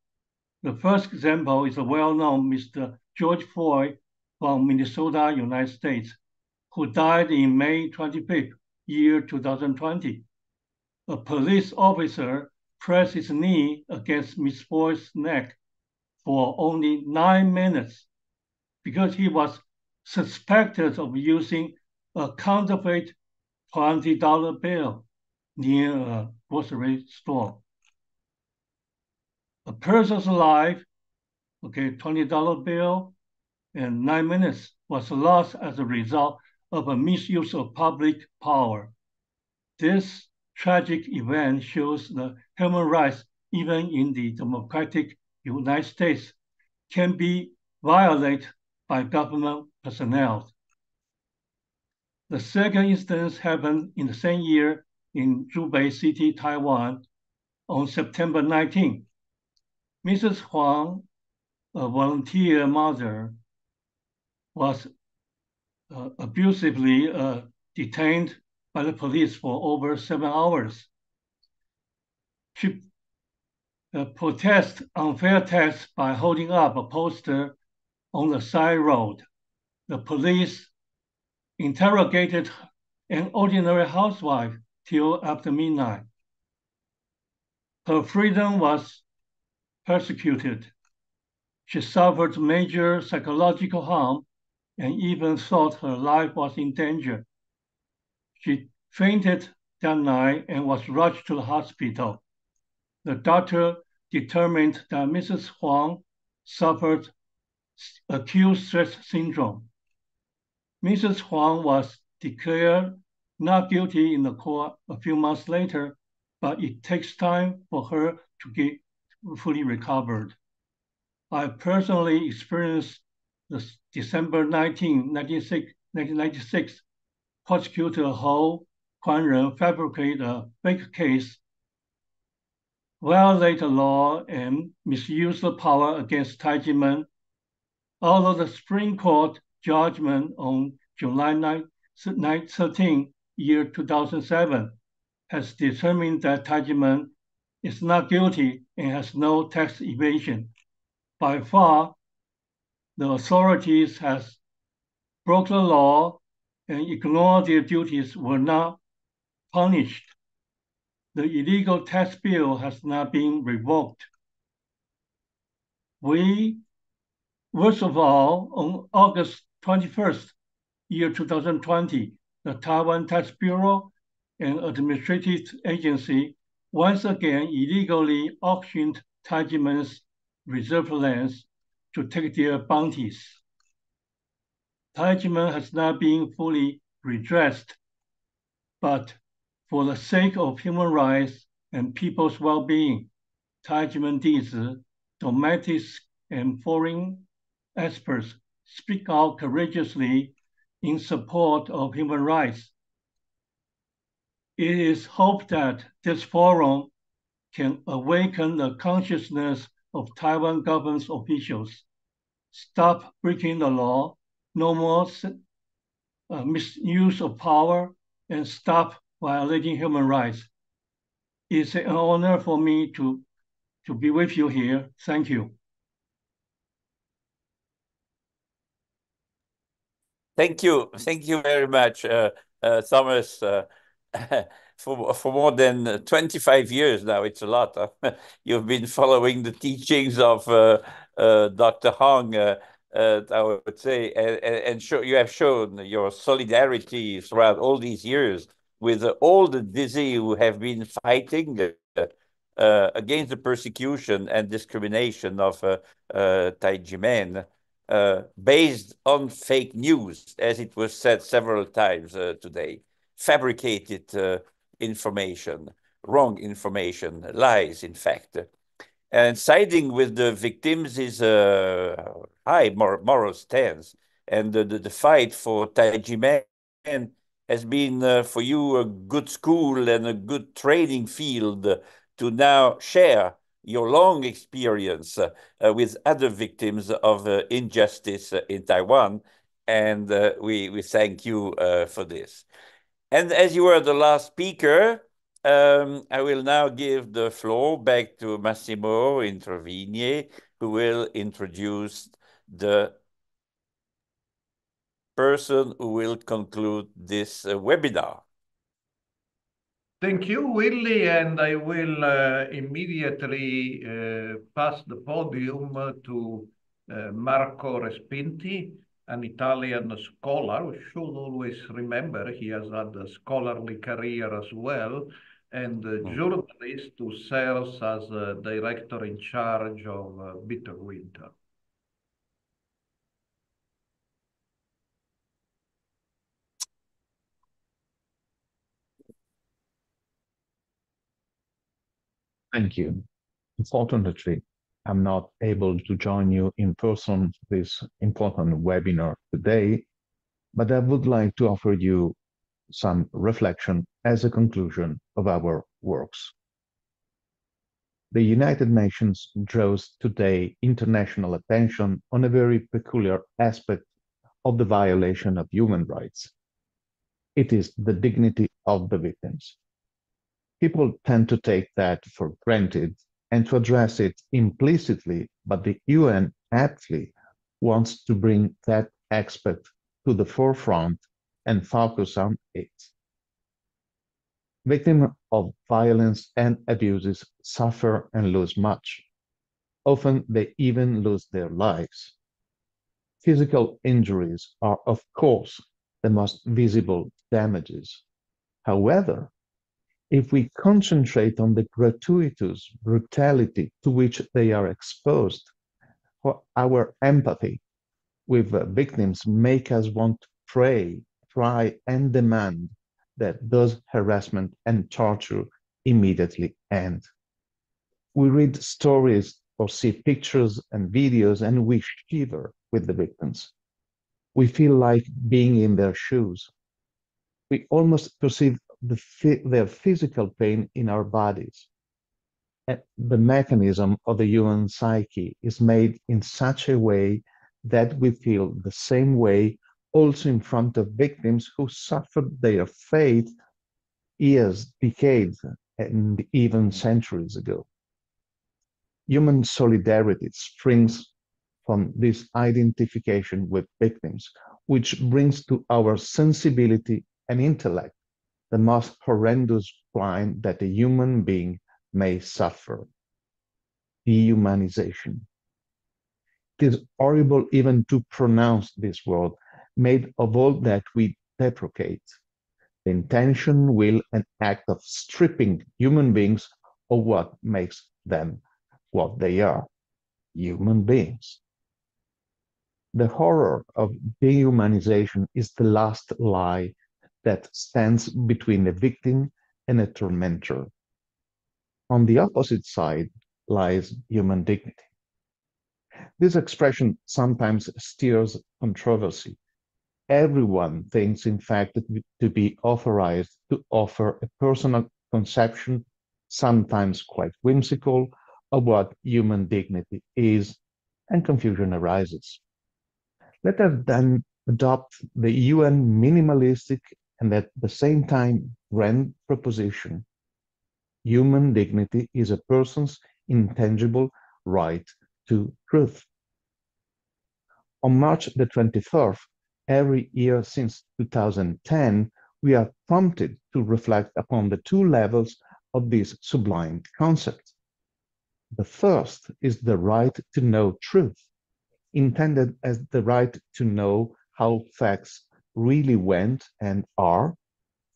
The first example is a well-known Mister George Floyd from Minnesota, United States, who died in May twenty-fifth, year two thousand twenty. A police officer pressed his knee against Miss Floyd's neck for only nine minutes because he was suspected of using a counterfeit twenty dollar bill near a grocery store. A person's life, okay, twenty dollar bill and nine minutes was lost as a result of a misuse of public power. This tragic event shows that human rights, even in the democratic United States, can be violated by government personnel. The second instance happened in the same year in Zhubei City, Taiwan, on September nineteenth. Missus Huang, a volunteer mother, was uh, abusively uh, detained by the police for over seven hours. She uh, protested unfair tax by holding up a poster on the side road. The police interrogated an ordinary housewife till after midnight. Her freedom was persecuted. She suffered major psychological harm and even thought her life was in danger. She fainted that night and was rushed to the hospital. The doctor determined that Missus Huang suffered acute stress syndrome. Missus Huang was declared not guilty in the court a few months later, but it takes time for her to get fully recovered. I personally experienced the December nineteenth, nineteen ninety-six, prosecutor Hou Kuan-Jen fabricated a fake case, violated the law, and misused the power against Tai Ji Men. Although the Supreme Court judgment on July thirteenth, year two thousand seven, has determined that Tai Ji Men is not guilty and has no tax evasion. By far, the authorities has broken the law and ignored their duties were not punished. The illegal tax bill has not been revoked. We, worst of all, on August twenty-first, year two thousand twenty, the Taiwan Tax Bureau and Administrative Agency once again illegally auctioned Tai Ji Men's reserve lands to take their bounties. Tai Ji Men has not been fully redressed, but for the sake of human rights and people's well-being, Tai Ji Men Dizi, domestic and foreign experts speak out courageously in support of human rights. It is hoped that this forum can awaken the consciousness of Taiwan government officials, stop breaking the law, no more uh, misuse of power, and stop violating human rights. It's an honor for me to, to be with you here. Thank you. Thank you. Thank you very much, uh, uh, Thomas. Uh, for, for more than twenty-five years now. It's a lot. Huh? You've been following the teachings of uh, uh, Doctor Hong, uh, uh, I would say, and, and show, you have shown your solidarity throughout all these years with uh, all the Dizi who have been fighting uh, uh, against the persecution and discrimination of uh, uh, Tai Ji Men. Uh, based on fake news, as it was said several times uh, today, fabricated uh, information, wrong information, lies, in fact. And siding with the victims is a high moral stance. And the, the, the fight for Tai Ji Men has been uh, for you a good school and a good training field to now share your long experience uh, uh, with other victims of uh, injustice uh, in Taiwan, and uh, we, we thank you uh, for this. And as you were the last speaker, um, I will now give the floor back to Massimo Introvigne, who will introduce the person who will conclude this uh, webinar. Thank you, Willy, and I will uh, immediately uh, pass the podium to uh, Marco Respinti, an Italian scholar. We should always remember he has had a scholarly career as well, and a journalist who serves as a director in charge of uh, Bitter Winter. Thank you. Unfortunately, I'm not able to join you in person for this important webinar today, but I would like to offer you some reflection as a conclusion of our works. The United Nations draws today international attention on a very peculiar aspect of the violation of human rights. It is the dignity of the victims. People tend to take that for granted and to address it implicitly, but the U N aptly wants to bring that aspect to the forefront and focus on it. Victims of violence and abuses suffer and lose much. Often they even lose their lives. Physical injuries are, of course, the most visible damages. However, if we concentrate on the gratuitous brutality to which they are exposed, for our empathy with victims make us want to pray, try and demand that those harassment and torture immediately end. We read stories or see pictures and videos and we shiver with the victims. We feel like being in their shoes. We almost perceive The, their physical pain in our bodies. And the mechanism of the human psyche is made in such a way that we feel the same way also in front of victims who suffered their fate years, decades, and even centuries ago. Human solidarity springs from this identification with victims, which brings to our sensibility and intellect the most horrendous crime that a human being may suffer, dehumanization. It is horrible even to pronounce this word, made of all that we deprecate, the intention, will, and act of stripping human beings of what makes them what they are, human beings. The horror of dehumanization is the last lie that stands between a victim and a tormentor. On the opposite side lies human dignity. This expression sometimes stirs controversy. Everyone thinks, in fact, to be authorized to offer a personal conception, sometimes quite whimsical, of what human dignity is, and confusion arises. Let us then adopt the U N minimalistic and at the same time grand proposition. Human dignity is a person's intangible right to truth. On March the twenty-fourth, every year since two thousand ten, we are prompted to reflect upon the two levels of these sublime concepts. The first is the right to know truth, intended as the right to know how facts really went and are,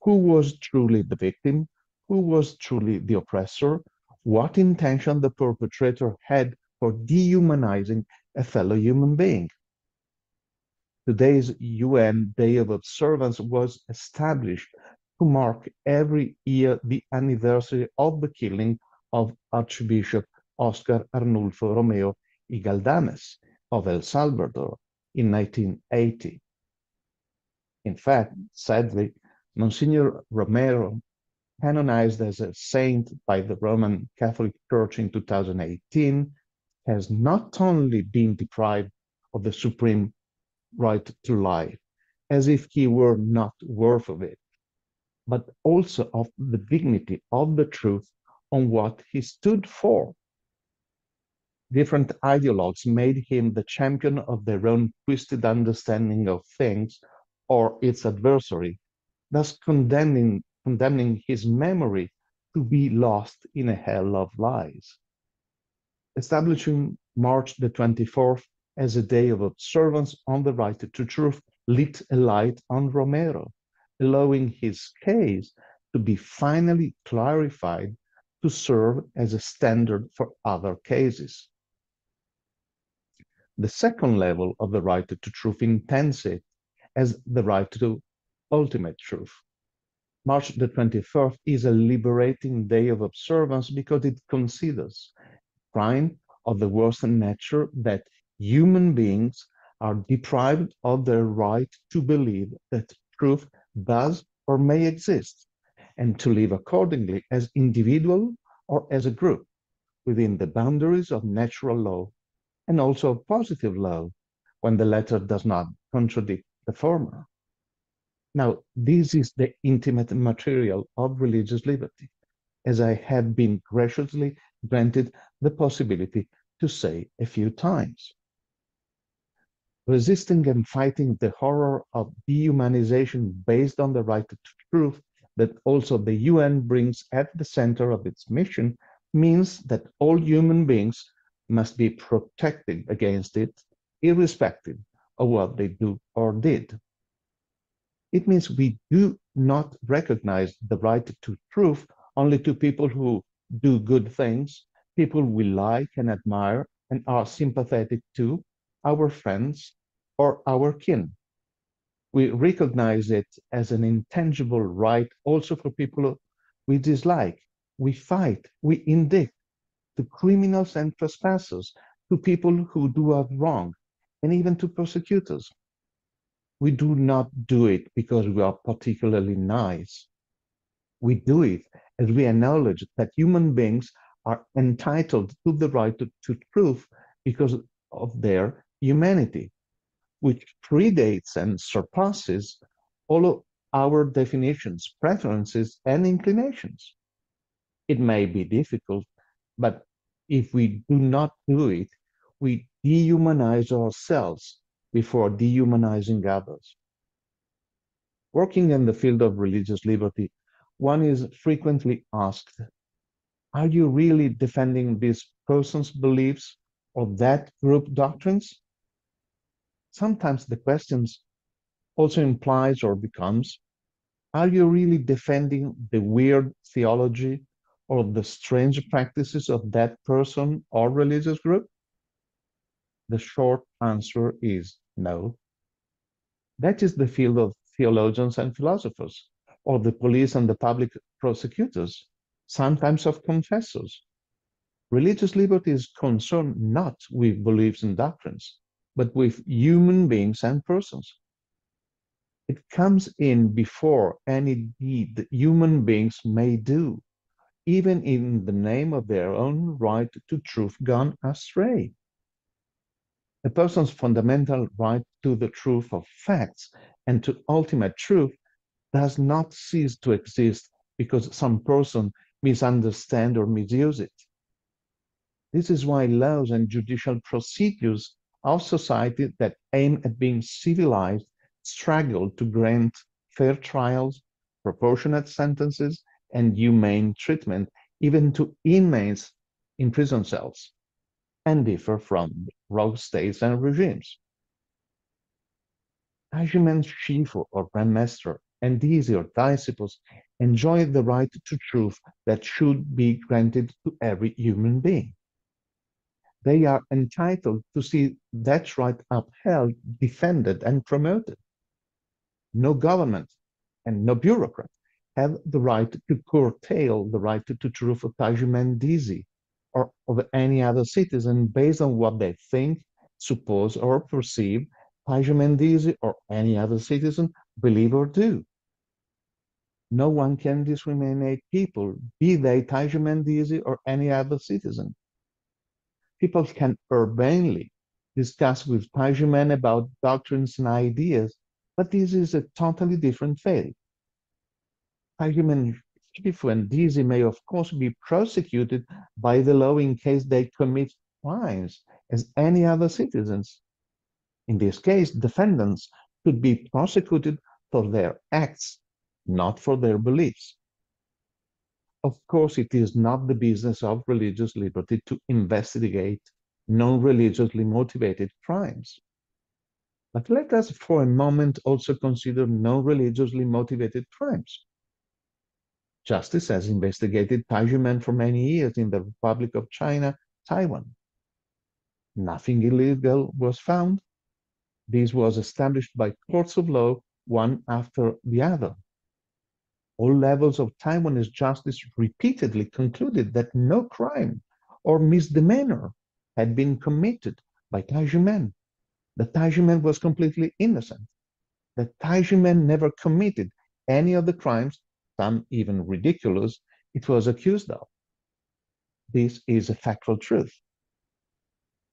who was truly the victim, who was truly the oppressor, what intention the perpetrator had for dehumanizing a fellow human being. Today's U N Day of Observance was established to mark every year the anniversary of the killing of Archbishop Oscar Arnulfo Romero y Galdámez of El Salvador in nineteen eighty. In fact, sadly, Monsignor Romero, canonized as a saint by the Roman Catholic Church in two thousand eighteen, has not only been deprived of the supreme right to life, as if he were not worth of it, but also of the dignity of the truth on what he stood for. Different ideologues made him the champion of their own twisted understanding of things or its adversary, thus condemning condemning his memory to be lost in a hell of lies. Establishing March the twenty-fourth as a day of observance on the right to truth lit a light on Romero, allowing his case to be finally clarified to serve as a standard for other cases. The second level of the right to truth intends it as the right to ultimate truth. March the twenty-first is a liberating day of observance because it considers a crime of the worst nature that human beings are deprived of their right to believe that truth does or may exist, and to live accordingly as individual or as a group within the boundaries of natural law and also of positive law when the latter does not contradict the former. Now, this is the intimate material of religious liberty, as I have been graciously granted the possibility to say a few times. Resisting and fighting the horror of dehumanization based on the right to truth that also the U N brings at the center of its mission means that all human beings must be protected against it, irrespective of what they do or did. It means we do not recognize the right to truth only to people who do good things, people we like and admire and are sympathetic to, our friends or our kin. We recognize it as an intangible right also for people we dislike, we fight, we indict, to criminals and trespassers, to people who do us wrong, and even to persecutors. We do not do it because we are particularly nice. We do it as we acknowledge that human beings are entitled to the right to, to truth because of their humanity, which predates and surpasses all of our definitions, preferences, and inclinations. It may be difficult, but if we do not do it, we dehumanize ourselves before dehumanizing others. Working in the field of religious liberty, one is frequently asked, are you really defending this person's beliefs or that group's doctrines? Sometimes the question also implies or becomes, are you really defending the weird theology or the strange practices of that person or religious group? The short answer is no. That is the field of theologians and philosophers, or the police and the public prosecutors, sometimes of confessors. Religious liberty is concerned not with beliefs and doctrines, but with human beings and persons. It comes in before any deed that human beings may do, even in the name of their own right to truth gone astray. A person's fundamental right to the truth of facts and to ultimate truth does not cease to exist because some person misunderstands or misuses it. This is why laws and judicial procedures of society that aim at being civilized struggle to grant fair trials proportionate sentences, and humane treatment, even to inmates in prison cells, and differ from rogue states and regimes. Tai Ji Men Shifu, or Grand Master, and Dizi, or disciples, enjoy the right to truth that should be granted to every human being. They are entitled to see that right upheld, defended, and promoted. No government and no bureaucrat have the right to curtail the right to truth of Tai Ji Men Dizi or of any other citizen based on what they think, suppose, or perceive Tai Ji Men Dizi or any other citizen believe or do. No one can discriminate people, be they Tai Ji Men Dizi or any other citizen. People can urbanely discuss with Tai Ji Men about doctrines and ideas, but this is a totally different field. Tai Ji Men Shifu and Dizi may, of course, be prosecuted by the law in case they commit crimes as any other citizens. In this case, defendants could be prosecuted for their acts, not for their beliefs. Of course, it is not the business of religious liberty to investigate non-religiously motivated crimes. But let us for a moment also consider non-religiously motivated crimes. Justice has investigated Tai Ji Men for many years in the Republic of China, Taiwan. Nothing illegal was found. This was established by courts of law, one after the other. All levels of Taiwanese justice repeatedly concluded that no crime or misdemeanor had been committed by Tai Ji Men, that Tai Ji Men was completely innocent, that Tai Ji Men never committed any of the crimes, some even ridiculous, it was accused of. This is a factual truth.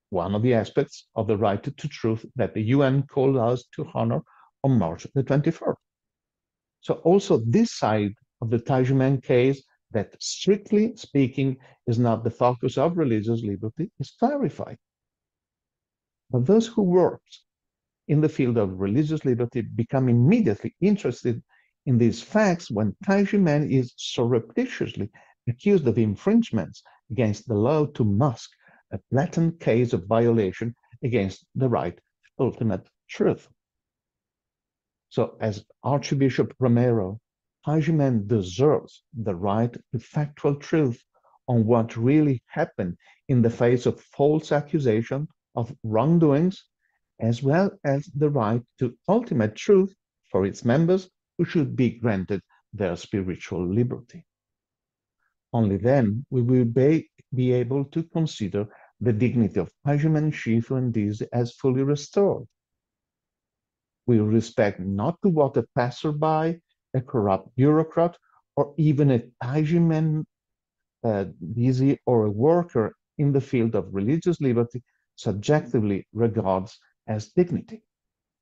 One of the aspects of the right to truth that the U N called us to honor on March the twenty-fourth. So also this side of the Tai Ji Men case, that strictly speaking is not the focus of religious liberty, is clarified. But those who worked in the field of religious liberty become immediately interested in these facts when Tai Ji Men is surreptitiously accused of infringements against the law to mosque, a blatant case of violation against the right to ultimate truth. So, as Archbishop Romero, Tai Ji Men deserves the right to factual truth on what really happened in the face of false accusation of wrongdoings, as well as the right to ultimate truth for its members who should be granted their spiritual liberty. Only then we will be, be able to consider the dignity of Tai Ji Men, Shifu, and Dizi as fully restored. With respect not to what a passerby, a corrupt bureaucrat, or even a Tai Ji Men, uh, Dizi, or a worker in the field of religious liberty subjectively regards as dignity,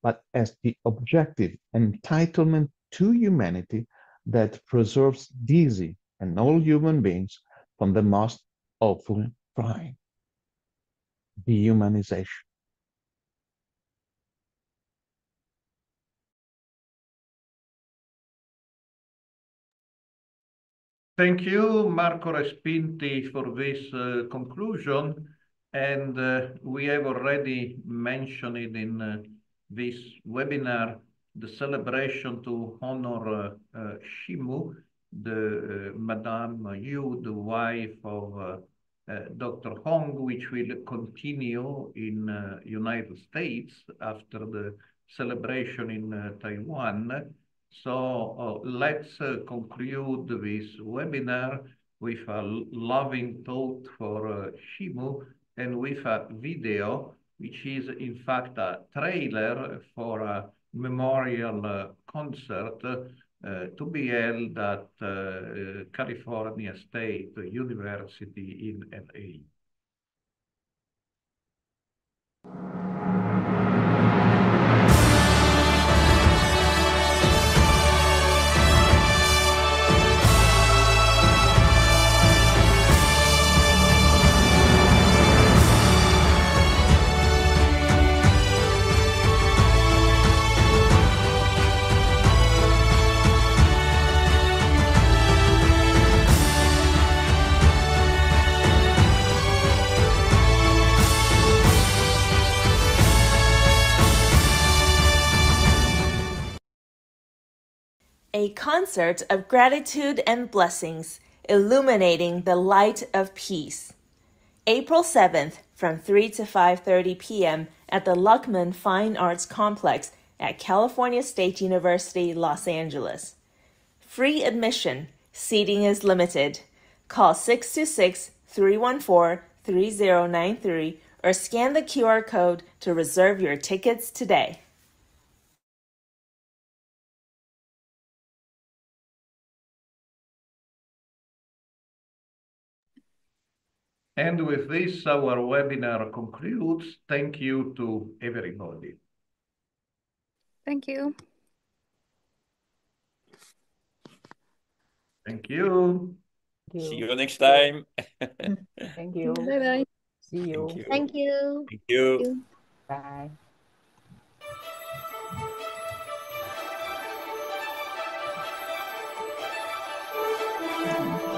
but as the objective entitlement to humanity that preserves Dizi and all human beings from the most awful crime, dehumanization. Thank you, Marco Respinti, for this uh, conclusion. And uh, we have already mentioned it in uh, this webinar, the celebration to honor uh, uh, Shimu, the uh, Madame Yu, the wife of uh, uh, Doctor Hong, which will continue in uh, United States after the celebration in uh, Taiwan. So uh, let's uh, conclude this webinar with a loving thought for uh, Shimu and with a video, which is in fact a trailer for a memorial uh, concert uh, to be held at uh, California State University in L A. a concert of gratitude and blessings, illuminating the light of peace. April seventh, from three to five thirty p m at the Luckman Fine Arts Complex at California State University, Los Angeles. Free admission. Seating is limited. Call six two six, three one four, three zero nine three or scan the Q R code to reserve your tickets today. And with this, our webinar concludes. Thank you to everybody. Thank you. Thank you. Thank you. See you next time. Thank you. Bye-bye. See you. Thank you. Thank you. Thank you. Bye.